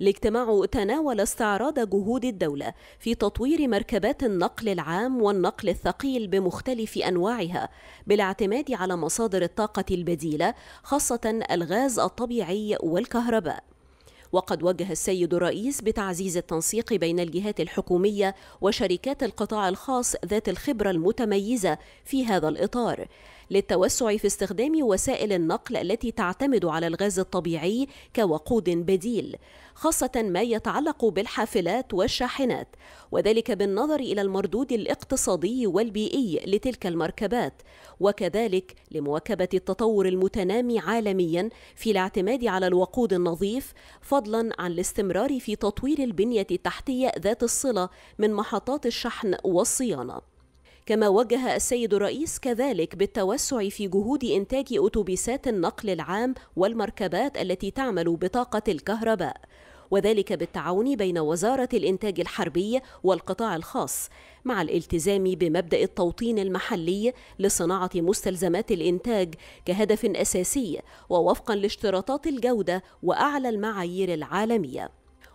الاجتماع تناول استعراض جهود الدولة في تطوير مركبات النقل العام والنقل الثقيل بمختلف أنواعها بالاعتماد على مصادر الطاقة البديلة، خاصة الغاز الطبيعي والكهرباء. وقد وجه السيد الرئيس بتعزيز التنسيق بين الجهات الحكومية وشركات القطاع الخاص ذات الخبرة المتميزة في هذا الإطار للتوسع في استخدام وسائل النقل التي تعتمد على الغاز الطبيعي كوقود بديل، خاصة ما يتعلق بالحافلات والشاحنات، وذلك بالنظر إلى المردود الاقتصادي والبيئي لتلك المركبات، وكذلك لمواكبة التطور المتنامي عالميا في الاعتماد على الوقود النظيف، فضلا عن الاستمرار في تطوير البنية التحتية ذات الصلة من محطات الشحن والصيانة. كما وجه السيد الرئيس كذلك بالتوسع في جهود إنتاج أتوبيسات النقل العام والمركبات التي تعمل بطاقة الكهرباء، وذلك بالتعاون بين وزارة الإنتاج الحربي والقطاع الخاص، مع الالتزام بمبدأ التوطين المحلي لصناعة مستلزمات الإنتاج كهدف أساسي ووفقا لاشتراطات الجودة وأعلى المعايير العالمية.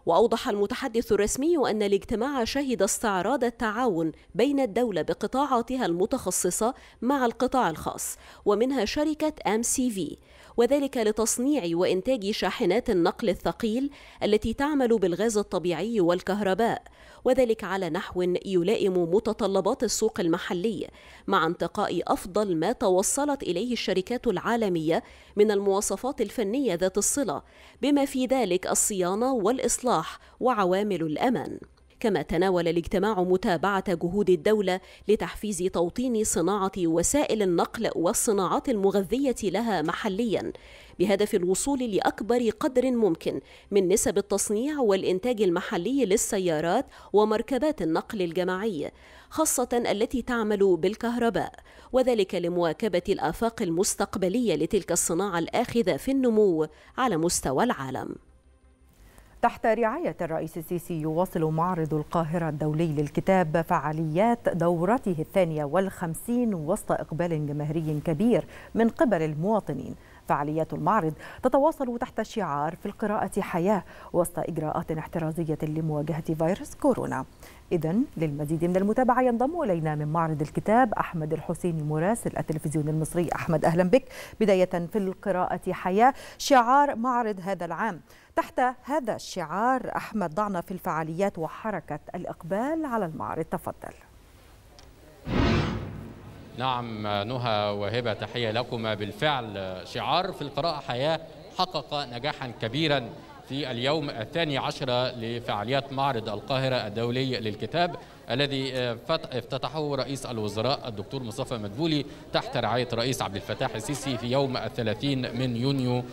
وأوضح المتحدث الرسمي أن الاجتماع شهد استعراض التعاون بين الدولة بقطاعاتها المتخصصة مع القطاع الخاص، ومنها شركة MCV، وذلك لتصنيع وإنتاج شاحنات النقل الثقيل التي تعمل بالغاز الطبيعي والكهرباء، وذلك على نحو يلائم متطلبات السوق المحلي، مع انتقاء أفضل ما توصلت إليه الشركات العالمية من المواصفات الفنية ذات الصلة، بما في ذلك الصيانة والإصلاح وعوامل الأمان. كما تناول الاجتماع متابعة جهود الدولة لتحفيز توطين صناعة وسائل النقل والصناعات المغذية لها محلياً، بهدف الوصول لأكبر قدر ممكن من نسب التصنيع والإنتاج المحلي للسيارات ومركبات النقل الجماعي، خاصة التي تعمل بالكهرباء، وذلك لمواكبة الآفاق المستقبلية لتلك الصناعة الآخذة في النمو على مستوى العالم. تحت رعاية الرئيس السيسي يواصل معرض القاهرة الدولي للكتاب فعاليات دورته الثانية والخمسين وسط إقبال جماهيري كبير من قبل المواطنين، فعاليات المعرض تتواصل تحت شعار في القراءة حياة وسط إجراءات احترازية لمواجهة فيروس كورونا. إذن للمزيد من المتابعة ينضم إلينا من معرض الكتاب أحمد الحسيني مراسل التلفزيون المصري. أحمد أهلا بك. بداية في القراءة حياة، شعار معرض هذا العام، تحت هذا الشعار أحمد ضعنا في الفعاليات وحركة الإقبال على المعرض، تفضل. نعم نهى وهبة، تحية لكما. بالفعل شعار في القراءة حياة حقق نجاحا كبيرا في اليوم 12 لفعاليات معرض القاهرة الدولي للكتاب الذي افتتحه رئيس الوزراء الدكتور مصطفى مدبولي تحت رعاية الرئيس عبد الفتاح السيسي في يوم 30 من يونيو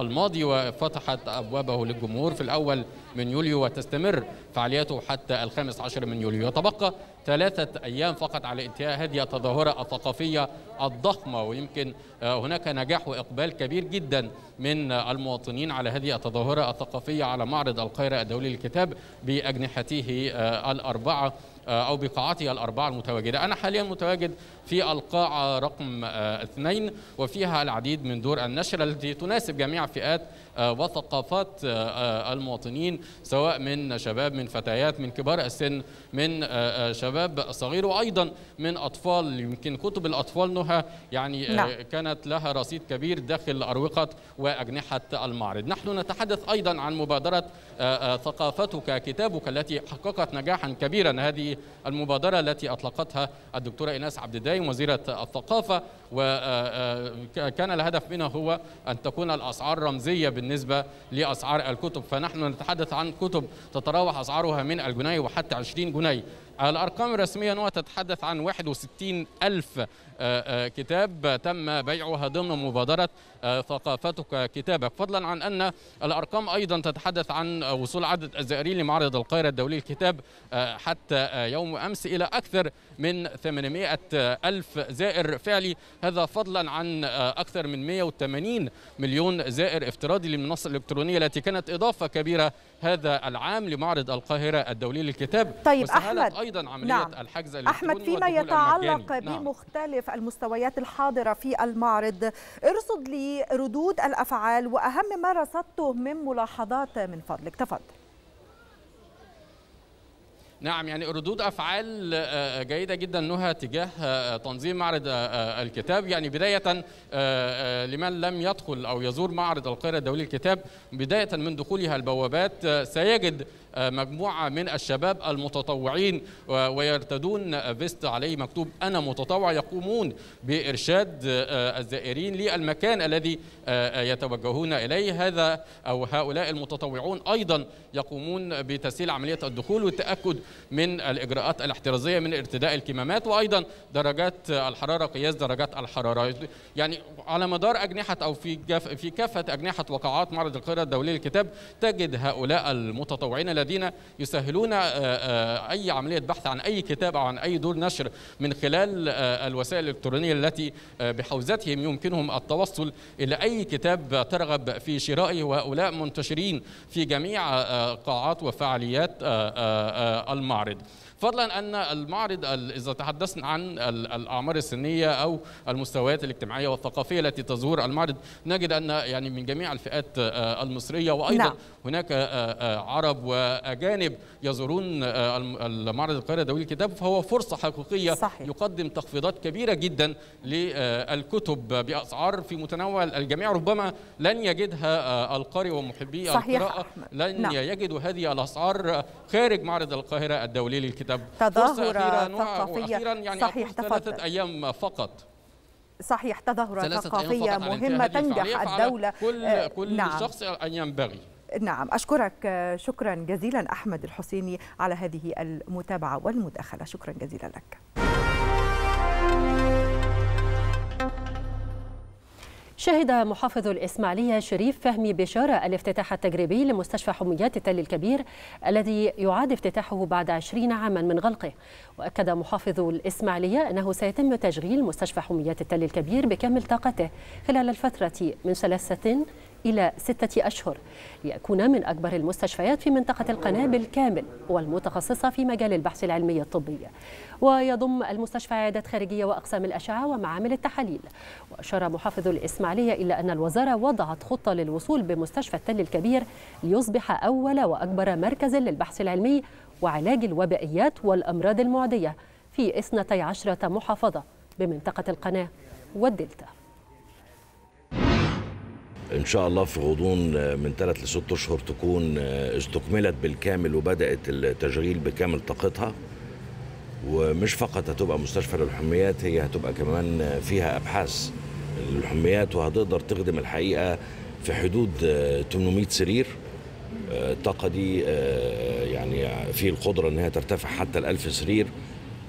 الماضي، وفتحت أبوابه للجمهور في الأول من يوليو وتستمر فعالياته حتى 15 من يوليو. وتبقى 3 أيام فقط على انتهاء هذه التظاهرة الثقافية الضخمة، ويمكن هناك نجاح وإقبال كبير جدا من المواطنين على هذه التظاهرة الثقافية على معرض القاهرة الدولي للكتاب بأجنحته الأربعة أو بقاعتها الأربعة المتواجدة. أنا حاليا متواجد في القاعة رقم 2 وفيها العديد من دور النشر التي تناسب جميع فئات وثقافات المواطنين، سواء من شباب، من فتيات، من كبار السن، من شباب صغير، وأيضا من أطفال. يمكن كتب الأطفال نهى يعني كانت لها رصيد كبير داخل أروقة وأجنحة المعرض. نحن نتحدث أيضا عن مبادرة ثقافتك كتابك التي حققت نجاحا كبيرا. هذه المبادرة التي أطلقتها الدكتورة إيناس عبد الدايم وزيرة الثقافة، وكان الهدف منها هو أن تكون الأسعار رمزية بالنسبة لأسعار الكتب، فنحن نتحدث عن كتب تتراوح أسعارها من الجنيه وحتى 20 جنيه. الأرقام الرسمية نوع تتحدث عن 61,000 كتاب تم بيعها ضمن مبادرة ثقافتك كتابك، فضلا عن أن الأرقام أيضا تتحدث عن وصول عدد الزائرين لمعرض القاهرة الدولي للكتاب حتى يوم أمس إلى أكثر من 800,000 زائر فعلي، هذا فضلا عن أكثر من 180 مليون زائر افتراضي للمنصة الإلكترونية التي كانت إضافة كبيرة هذا العام لمعرض القاهرة الدولي للكتاب. طيب أحمد، أيضا عملية الحجز أحمد فيما يتعلق بمختلف المستويات الحاضرة في المعرض، ارصد لي ردود الأفعال وأهم ما رصدته من ملاحظات من فضلك، تفضل. نعم، يعني ردود أفعال جيدة جدا نهى تجاه تنظيم معرض الكتاب. يعني بداية لمن لم يدخل أو يزور معرض القاهرة الدولي للكتاب، بداية من دخولها البوابات سيجد مجموعة من الشباب المتطوعين ويرتدون فيست عليه مكتوب أنا متطوع، يقومون بإرشاد الزائرين للمكان الذي يتوجهون إليه. هذا أو هؤلاء المتطوعون أيضا يقومون بتسهيل عملية الدخول والتأكد من الإجراءات الاحترازية من ارتداء الكمامات، وأيضا درجات الحرارة، قياس درجات الحرارة. يعني على مدار أجنحة أو في كافة أجنحة وقاعات معرض القاهرة الدولي للكتاب تجد هؤلاء المتطوعين الذين يسهلون أي عملية بحث عن أي كتاب أو عن أي دور نشر من خلال الوسائل الإلكترونية التي بحوزتهم يمكنهم التوصل إلى أي كتاب ترغب في شرائه. وهؤلاء منتشرين في جميع قاعات وفعاليات المعرض. فضلا أن المعرض إذا تحدثنا عن الأعمار السنية أو المستويات الاجتماعية والثقافية التي تزور المعرض، نجد أن يعني من جميع الفئات المصرية، وأيضا هناك عرب وأجانب يزورون معرض القاهرة الدولي للكتاب، فهو فرصة حقيقية. صحيح. يقدم تخفيضات كبيرة جدا للكتب بأسعار في متناول الجميع، ربما لن يجدها القارئ ومحبي القراءة، لن يجدوا هذه الأسعار خارج معرض القاهرة الدولي للكتاب. تظاهرة ثقافية. يعني صحيح، 3 أيام فقط. صحيح، تظاهرة ثقافية مهمة تنجح الدولة. كل شخص أن ينبغي. نعم، أشكرك شكرا جزيلا أحمد الحسيني على هذه المتابعة والمداخلة، شكرا جزيلا لك. شهد محافظ الإسماعيلية شريف فهمي بشارة الافتتاح التجريبي لمستشفى حميات التل الكبير الذي يعاد افتتاحه بعد 20 عاما من غلقه. وأكد محافظ الإسماعيلية أنه سيتم تشغيل مستشفى حميات التل الكبير بكامل طاقته خلال الفترة من 3 إلى 6 أشهر ليكون من أكبر المستشفيات في منطقة القنابل كامل والمتخصصة في مجال البحث العلمي الطبي. ويضم المستشفى عيادات خارجية وأقسام الأشعة ومعامل التحاليل. وأشار محافظ الإسماعيلية إلى أن الوزارة وضعت خطة للوصول بمستشفى التل الكبير ليصبح أول وأكبر مركز للبحث العلمي وعلاج الوبائيات والأمراض المعدية في 12 محافظة بمنطقة القناة والدلتا. إن شاء الله في غضون من 3 ل6 أشهر تكون استكملت بالكامل وبدأت التشغيل بكامل طاقتها. ومش فقط هتبقى مستشفى للحميات، هي هتبقى كمان فيها أبحاث للحميات، وهتقدر تخدم الحقيقة في حدود 800 سرير. الطاقة دي يعني في القدرة إنها ترتفع حتى 1000 سرير،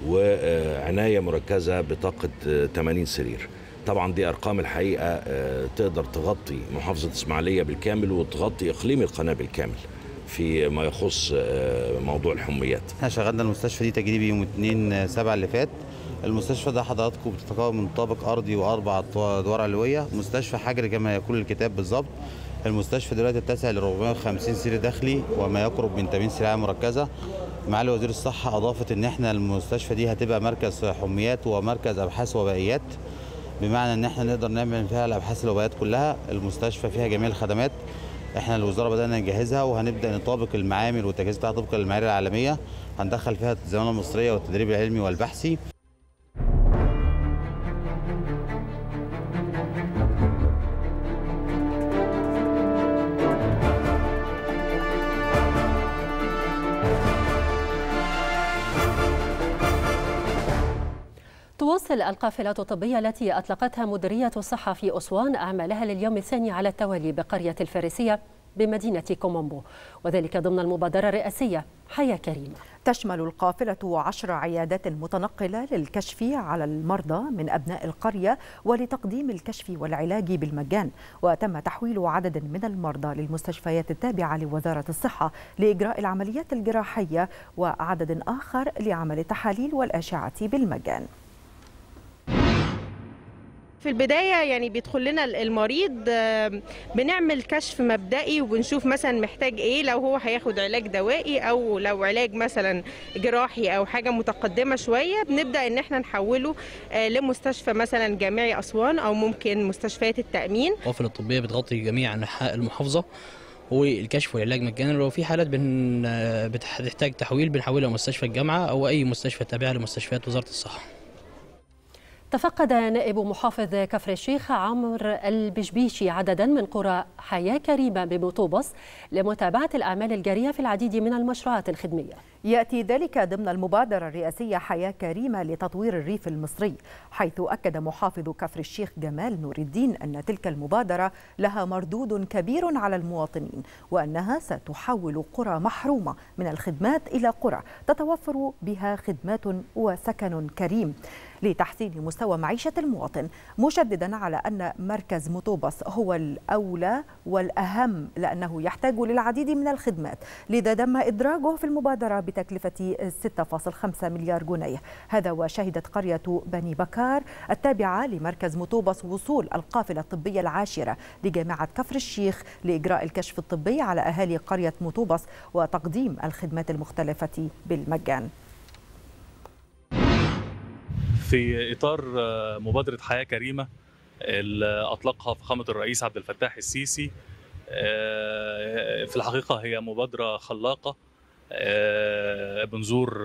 وعناية مركزة بطاقة 80 سرير. طبعا دي أرقام الحقيقة تقدر تغطي محافظة الإسماعيلية بالكامل وتغطي إقليم القناة بالكامل في ما يخص موضوع الحميات. احنا شغلنا المستشفى دي تجريبي يوم 2/7 اللي فات. المستشفى ده حضراتكم بتتكون من طابق أرضي و4 أدوار علوية، مستشفى حجر كما يقول الكتاب بالظبط. المستشفى دلوقتي اتسع ل 450 سرير داخلي وما يقرب من 80 سرير مركزة. معالي وزير الصحة أضافت إن احنا المستشفى دي هتبقى مركز حميات ومركز أبحاث وبائيات، بمعنى إن احنا نقدر نعمل فيها الأبحاث الوبائيات كلها. المستشفى فيها جميع الخدمات، احنا الوزارة بدأنا نجهزها وهنبدأ نطابق المعامل والتجهيز بتاعها طبقا للمعايير العالمية. هندخل فيها الزمالة المصرية والتدريب العلمي والبحثي. تواصل القافلات الطبية التي أطلقتها مديرية الصحة في أسوان أعمالها لليوم الثاني على التوالي بقرية الفارسية بمدينة كومومبو، وذلك ضمن المبادرة الرئاسية حياة كريمة. تشمل القافلة 10 عيادات متنقلة للكشف على المرضى من أبناء القرية ولتقديم الكشف والعلاج بالمجان. وتم تحويل عدد من المرضى للمستشفيات التابعة لوزارة الصحة لإجراء العمليات الجراحية، وعدد آخر لعمل التحاليل والأشعة بالمجان. في البداية يعني بيدخل لنا المريض، بنعمل كشف مبدئي وبنشوف مثلا محتاج ايه، لو هو هياخد علاج دوائي او لو علاج مثلا جراحي او حاجة متقدمة شوية، بنبدأ ان احنا نحوله لمستشفى مثلا جامعي أسوان او ممكن مستشفيات التأمين. القوافل الطبية بتغطي جميع أنحاء المحافظة والكشف والعلاج مجانا، ولو في حالات بتحتاج تحويل بنحولها مستشفى الجامعة او اي مستشفى تابعة لمستشفيات وزارة الصحة. تفقد نائب محافظ كفر الشيخ عمرو البشبيشي عددا من قرى حياة كريمة بمطوبس لمتابعة الأعمال الجارية في العديد من المشروعات الخدمية. يأتي ذلك ضمن المبادرة الرئاسية حياة كريمة لتطوير الريف المصري، حيث أكد محافظ كفر الشيخ جمال نور الدين أن تلك المبادرة لها مردود كبير على المواطنين، وأنها ستحول قرى محرومة من الخدمات إلى قرى تتوفر بها خدمات وسكن كريم لتحسين مستوى معيشة المواطن، مشددا على أن مركز مطوبس هو الأولى والأهم لأنه يحتاج للعديد من الخدمات. لذا تم إدراجه في المبادرة بتكلفة 6.5 مليار جنيه. هذا وشهدت قرية بني بكار التابعة لمركز مطوبس وصول القافلة الطبية 10 لجامعة كفر الشيخ لإجراء الكشف الطبي على أهالي قرية مطوبس وتقديم الخدمات المختلفة بالمجان. في إطار مبادرة حياة كريمة اللي أطلقها فخامة الرئيس عبد الفتاح السيسي، في الحقيقة هي مبادرة خلاقة. بنزور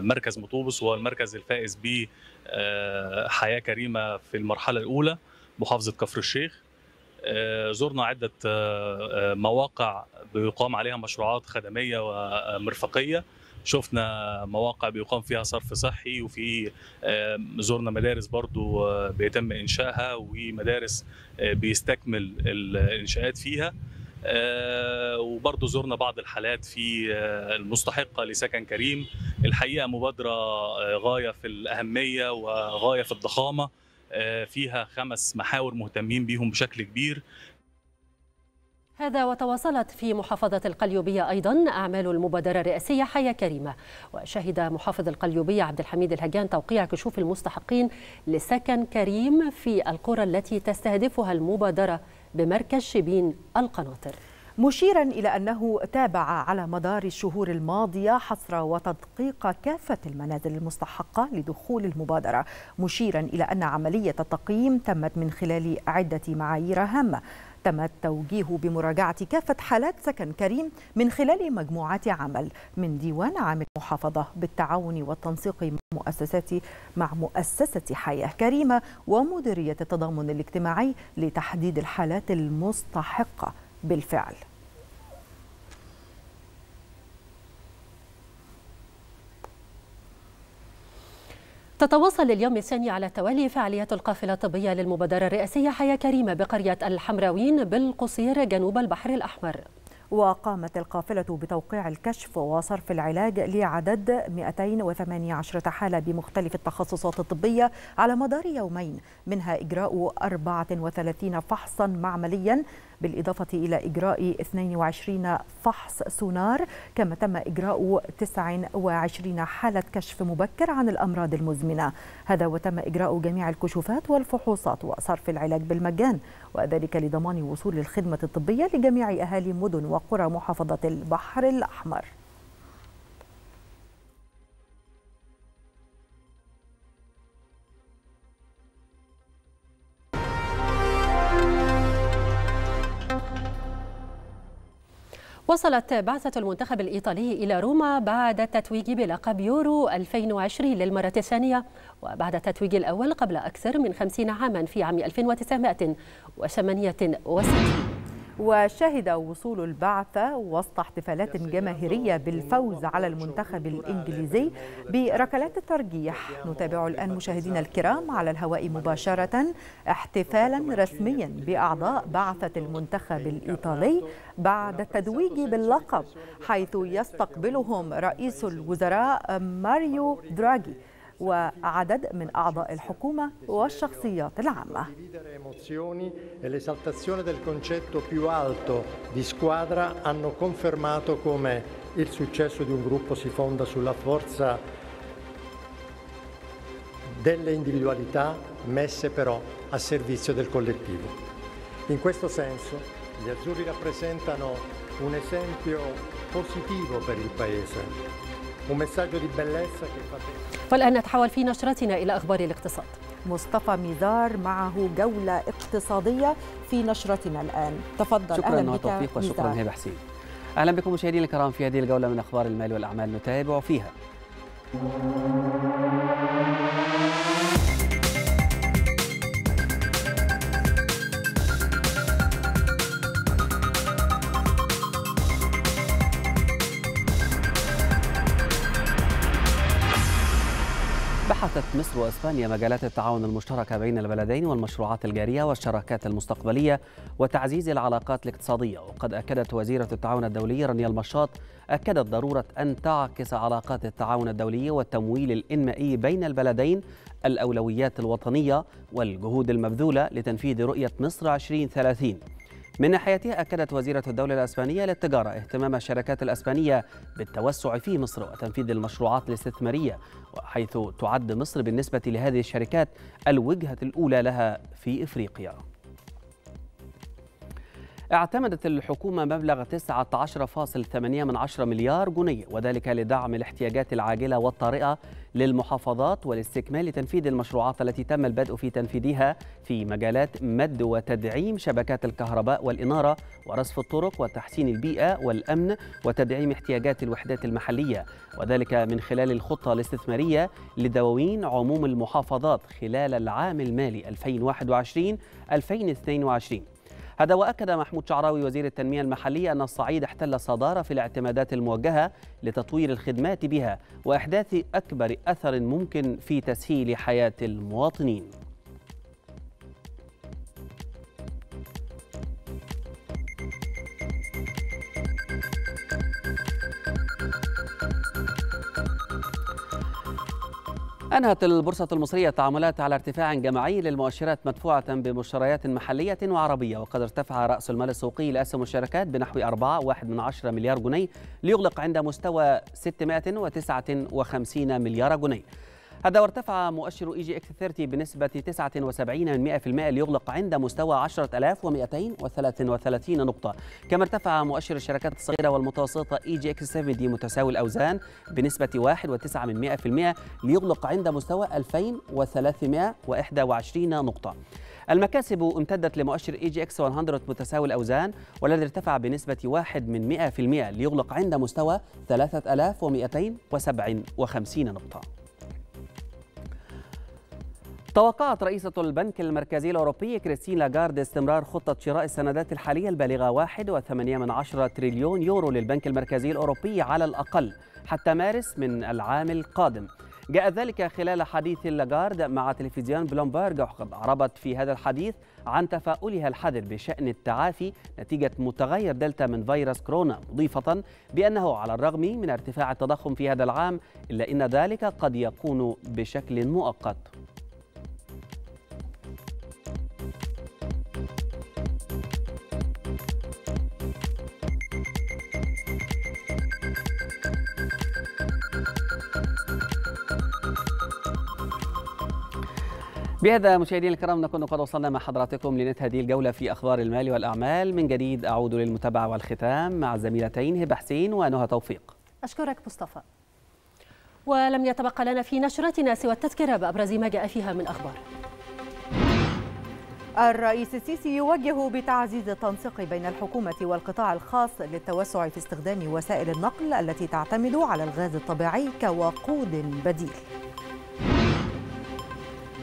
مركز مطوبس وهو المركز الفائز ب حياة كريمة في المرحلة الأولى محافظة كفر الشيخ. زرنا عدة مواقع بيقام عليها مشروعات خدمية ومرفقية، شفنا مواقع بيقام فيها صرف صحي، وفي زورنا مدارس برضو بيتم إنشائها ومدارس بيستكمل الإنشاءات فيها، وبرضو زورنا بعض الحالات في المستحقة لسكن كريم. الحقيقة مبادرة غاية في الأهمية وغاية في الضخامة، فيها 5 محاور مهتمين بيهم بشكل كبير. هذا وتواصلت في محافظة القليوبية أيضا أعمال المبادرة الرئاسية حياة كريمة، وشهد محافظ القليوبية عبد الحميد الهجان توقيع كشوف المستحقين لسكن كريم في القرى التي تستهدفها المبادرة بمركز شبين القناطر، مشيرا إلى أنه تابع على مدار الشهور الماضية حصر وتدقيق كافة المنازل المستحقة لدخول المبادرة، مشيرا إلى أن عملية التقييم تمت من خلال عدة معايير هامة تم التوجيه بمراجعة كافة حالات سكن كريم من خلال مجموعات عمل من ديوان عام المحافظة بالتعاون والتنسيق مع مؤسسة حياة كريمة ومديرية التضامن الاجتماعي لتحديد الحالات المستحقة بالفعل. تتواصل اليوم الثاني على التوالي فعاليات القافلة الطبية للمبادرة الرئاسية حياة كريمة بقرية الحمراوين بالقصير جنوب البحر الأحمر. وقامت القافلة بتوقيع الكشف وصرف العلاج لعدد 218 حالة بمختلف التخصصات الطبية على مدار يومين، منها إجراء 34 فحصا معمليا بالإضافة إلى إجراء 22 فحص سونار، كما تم إجراء 29 حالة كشف مبكر عن الأمراض المزمنة، هذا وتم إجراء جميع الكشوفات والفحوصات وصرف العلاج بالمجان، وذلك لضمان وصول الخدمة الطبية لجميع أهالي مدن وقرى محافظة البحر الأحمر. وصلت بعثة المنتخب الإيطالي إلى روما بعد التتويج بلقب يورو 2020 للمرة الثانية، وبعد التتويج الأول قبل أكثر من 50 عاما في عام 1968. وشهد وصول البعثة وسط احتفالات جماهيرية بالفوز على المنتخب الإنجليزي بركلات الترجيح. نتابع الآن مشاهدينا الكرام على الهواء مباشرة احتفالا رسميا بأعضاء بعثة المنتخب الإيطالي بعد التتويج باللقب، حيث يستقبلهم رئيس الوزراء ماريو دراغي وعدد من أعضاء الحكومة والشخصيات العامة. والآن نتحول في نشرتنا إلى أخبار الاقتصاد. مصطفى ميزار معه جولة اقتصادية في نشرتنا الآن، تفضل. شكرا أهلا بك توفيق وشكرا هبة حسين. أهلا بكم مشاهدينا الكرام في هذه الجولة من أخبار المال والأعمال نتابع فيها. بحثت مصر وإسبانيا مجالات التعاون المشتركة بين البلدين والمشروعات الجارية والشراكات المستقبلية وتعزيز العلاقات الاقتصادية، وقد أكدت وزيرة التعاون الدولي رانيا المشاط ضرورة أن تعكس علاقات التعاون الدولي والتمويل الإنمائي بين البلدين الأولويات الوطنية والجهود المبذولة لتنفيذ رؤية مصر 2030. من ناحيتها أكدت وزيرة الدولة الإسبانية للتجارة اهتمام الشركات الإسبانية بالتوسع في مصر وتنفيذ المشروعات الاستثمارية، وحيث تعد مصر بالنسبة لهذه الشركات الوجهة الأولى لها في إفريقيا. اعتمدت الحكومة مبلغ 19.8 مليار جنيه، وذلك لدعم الاحتياجات العاجلة والطارئة للمحافظات والاستكمال لتنفيذ المشروعات التي تم البدء في تنفيذها في مجالات مد وتدعيم شبكات الكهرباء والإنارة ورصف الطرق وتحسين البيئة والأمن وتدعيم احتياجات الوحدات المحلية، وذلك من خلال الخطة الاستثمارية لدواوين عموم المحافظات خلال العام المالي 2021-2022. هذا وأكد محمود شعراوي وزير التنمية المحلية أن الصعيد احتل الصدارة في الاعتمادات الموجهة لتطوير الخدمات بها وإحداث أكبر أثر ممكن في تسهيل حياة المواطنين. أنهت البورصة المصرية تعاملات على ارتفاع جماعي للمؤشرات مدفوعة بمشتريات محلية وعربية، وقد ارتفع رأس المال السوقي لأسهم الشركات بنحو 4.1 مليار جنيه ليغلق عند مستوى 659 مليار جنيه. هذا وارتفع مؤشر اي جي اكس 30 بنسبة 79% ليغلق عند مستوى 10233 نقطة، كما ارتفع مؤشر الشركات الصغيرة والمتوسطة اي جي اكس 70 متساوي الأوزان بنسبة 1.9% ليغلق عند مستوى 2321 نقطة. المكاسب امتدت لمؤشر اي جي اكس 100 متساوي الأوزان والذي ارتفع بنسبة 1% ليغلق عند مستوى 3257 نقطة. توقعت رئيسة البنك المركزي الأوروبي كريستين لاغارد استمرار خطة شراء السندات الحالية البالغة 1.8 تريليون يورو للبنك المركزي الأوروبي على الأقل حتى مارس من العام القادم. جاء ذلك خلال حديث لاغارد مع تلفزيون بلومبرج، وقد أعربت في هذا الحديث عن تفاؤلها الحذر بشأن التعافي نتيجة متغير دلتا من فيروس كورونا، مضيفة بأنه على الرغم من ارتفاع التضخم في هذا العام إلا أن ذلك قد يكون بشكل مؤقت. بهذا مشاهدينا الكرام نكون قد وصلنا مع حضراتكم لنهاية هذه الجولة في أخبار المال والأعمال. من جديد أعود للمتابعة والختام مع الزميلتين هبة حسين ونهى توفيق. أشكرك مصطفى. ولم يتبقى لنا في نشرتنا سوى التذكرة بأبرز ما جاء فيها من أخبار. الرئيس السيسي يوجه بتعزيز التنسيق بين الحكومة والقطاع الخاص للتوسع في استخدام وسائل النقل التي تعتمد على الغاز الطبيعي كوقود بديل.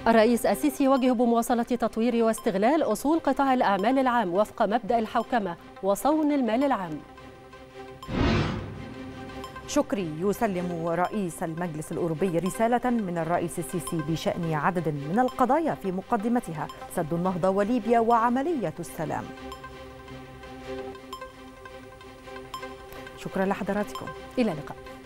الرئيس السيسي يوجه بمواصلة تطوير واستغلال أصول قطاع الأعمال العام وفق مبدأ الحوكمة وصون المال العام. شكري يسلم رئيس المجلس الأوروبي رسالة من الرئيس السيسي بشأن عدد من القضايا في مقدمتها سد النهضة وليبيا وعملية السلام. شكرا لحضراتكم، إلى اللقاء.